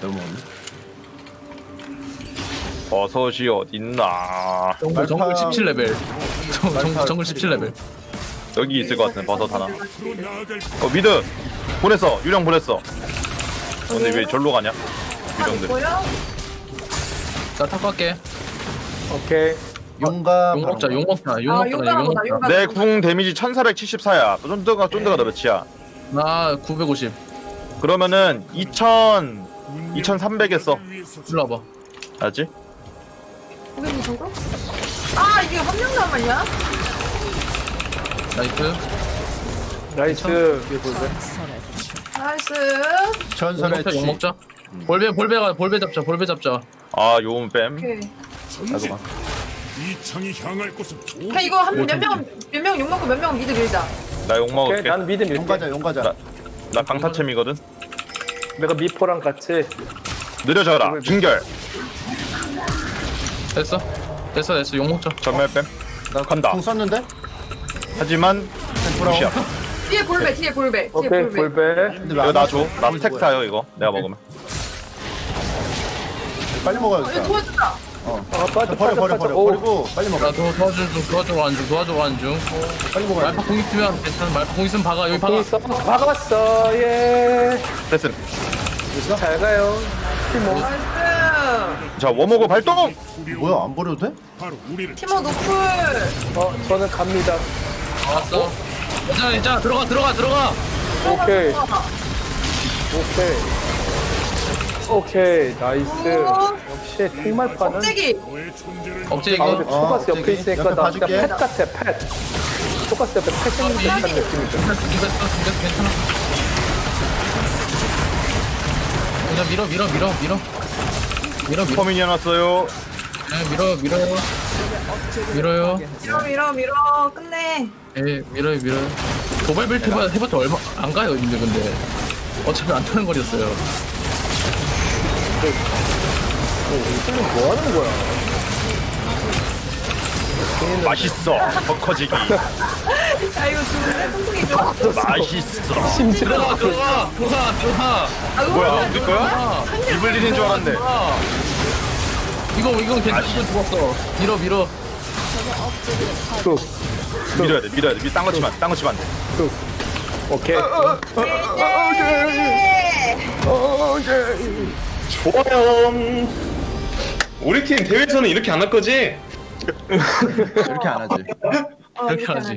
너무 없네. 버섯이 어딨나? 정글 17레벨. 정글 17레벨. 여기 있을 것 같은 버섯 하나. 어, 미드! 보냈어! 유령 보냈어! 근데 왜 절로 가냐? 유령들. 나 탑 갈게. 오케이. 용감. 용먹자, 용먹자. 용먹자. 내 궁 데미지 1474야. 쫀드가 너 몇이야? 나 950. 그러면은 2300에 써. 눌러봐. 알았지? 아, 이게 한 명 남았냐? 나이스. 나이스. 나이스. 전설의 치. 먹자. 볼배 잡자. 볼배 잡자. 아, 요음 뺨. 나도 봐. 야, 이거 한 몇 명 욕 먹고 몇 명 미드 밀자. 나 욕 먹을게. 난 미드 밀게. 용가자. 나 강타챔이거든. 내가 미포랑 같이 느려져라. 중결. 됐어 욕먹자. 전멸뱀 나 간다. 궁 썼는데? 하지만 무시야. 뒤에 볼배 오케이 볼배. 이거 나 줘. 나 스택 사요 이거. 내가 먹으면 빨리 먹어야겠다. 이거 도와준다. 어, 버려. 버리고 빨리 먹어. 나 도와줘. 빨리 먹어. 말파 공 있으면 괜찮아. 말파 공 있으면 박아. 여기 박아봤어. 예. 됐음. 잘 가요. 티모. 자, 워머고 발동! 뭐야, 안 버려도 돼? 티모 노플! 어, 저는 갑니다. 알았어. 괜찮아. 들어가! 오케이, 나이스. 역시, 통말파는. 업체기. 초가스 옆에 있으니까 나 진짜 펫 같아, 펫. 초가스 옆에 펫 생긴 듯한 느낌이죠. 괜찮아. 그냥 밀어. 미니언 왔어요. 네, 밀어요. 끝내. 네, 밀어요. 도발 벨트 해봤자 얼마 안 가요, 근데. 어차피 안 타는 거리였어요. 이틀은 뭐 하는 거야? 맛있어. 더 커지기. 아, 이거 죽을래? 통통이 좀. 맛있어. 심지어. 들어가. 뭐야, 우리 거야? 이블린인 줄 알았네. 이건 괜찮으면 죽었어. 밀어. 밀어야 돼. 딴 거 치면 안 돼. 오케이. 오케이. 좋아요. 우리 팀 대회에서는 이렇게 안 할 거지? 이렇게 안 하지. 이렇게 안 하지.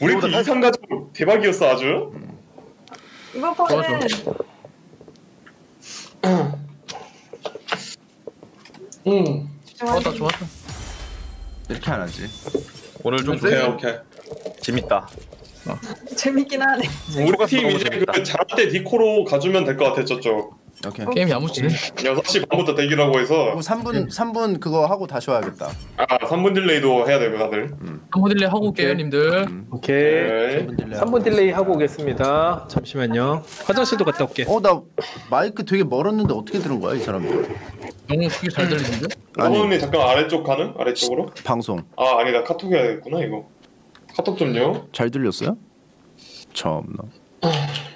우리 팀 이상 가족 대박이었어 아주. 이번 판은 좋았다. 이렇게 안 하지. 오늘 좀 세요. 오케이. 재밌다. 어. 재밌긴 하네. 우리 팀 이제 그 잘할 때 디코로 가주면 될 것 같아 저쪽. 오케이. 게임 야무지네. 6시 반부터 대기라고 해서 3분 그거 하고 다시 와야겠다. 아, 3분 딜레이도 해야 되고 다들. 3분 딜레이 하고 올게요, 님들. 오케이. 3분 딜레이 하고 오겠습니다. 잠시만요. 화장실도 갔다 올게. 나 마이크 되게 멀었는데 어떻게 들은 거야, 이 사람들? 너무 크게 잘 들리는데? 아니 잠깐 아래쪽 가는? 아래쪽으로? 방송 아 아니다 카톡 해야겠구나 이거 카톡 좀요. 잘 들렸어요? 참나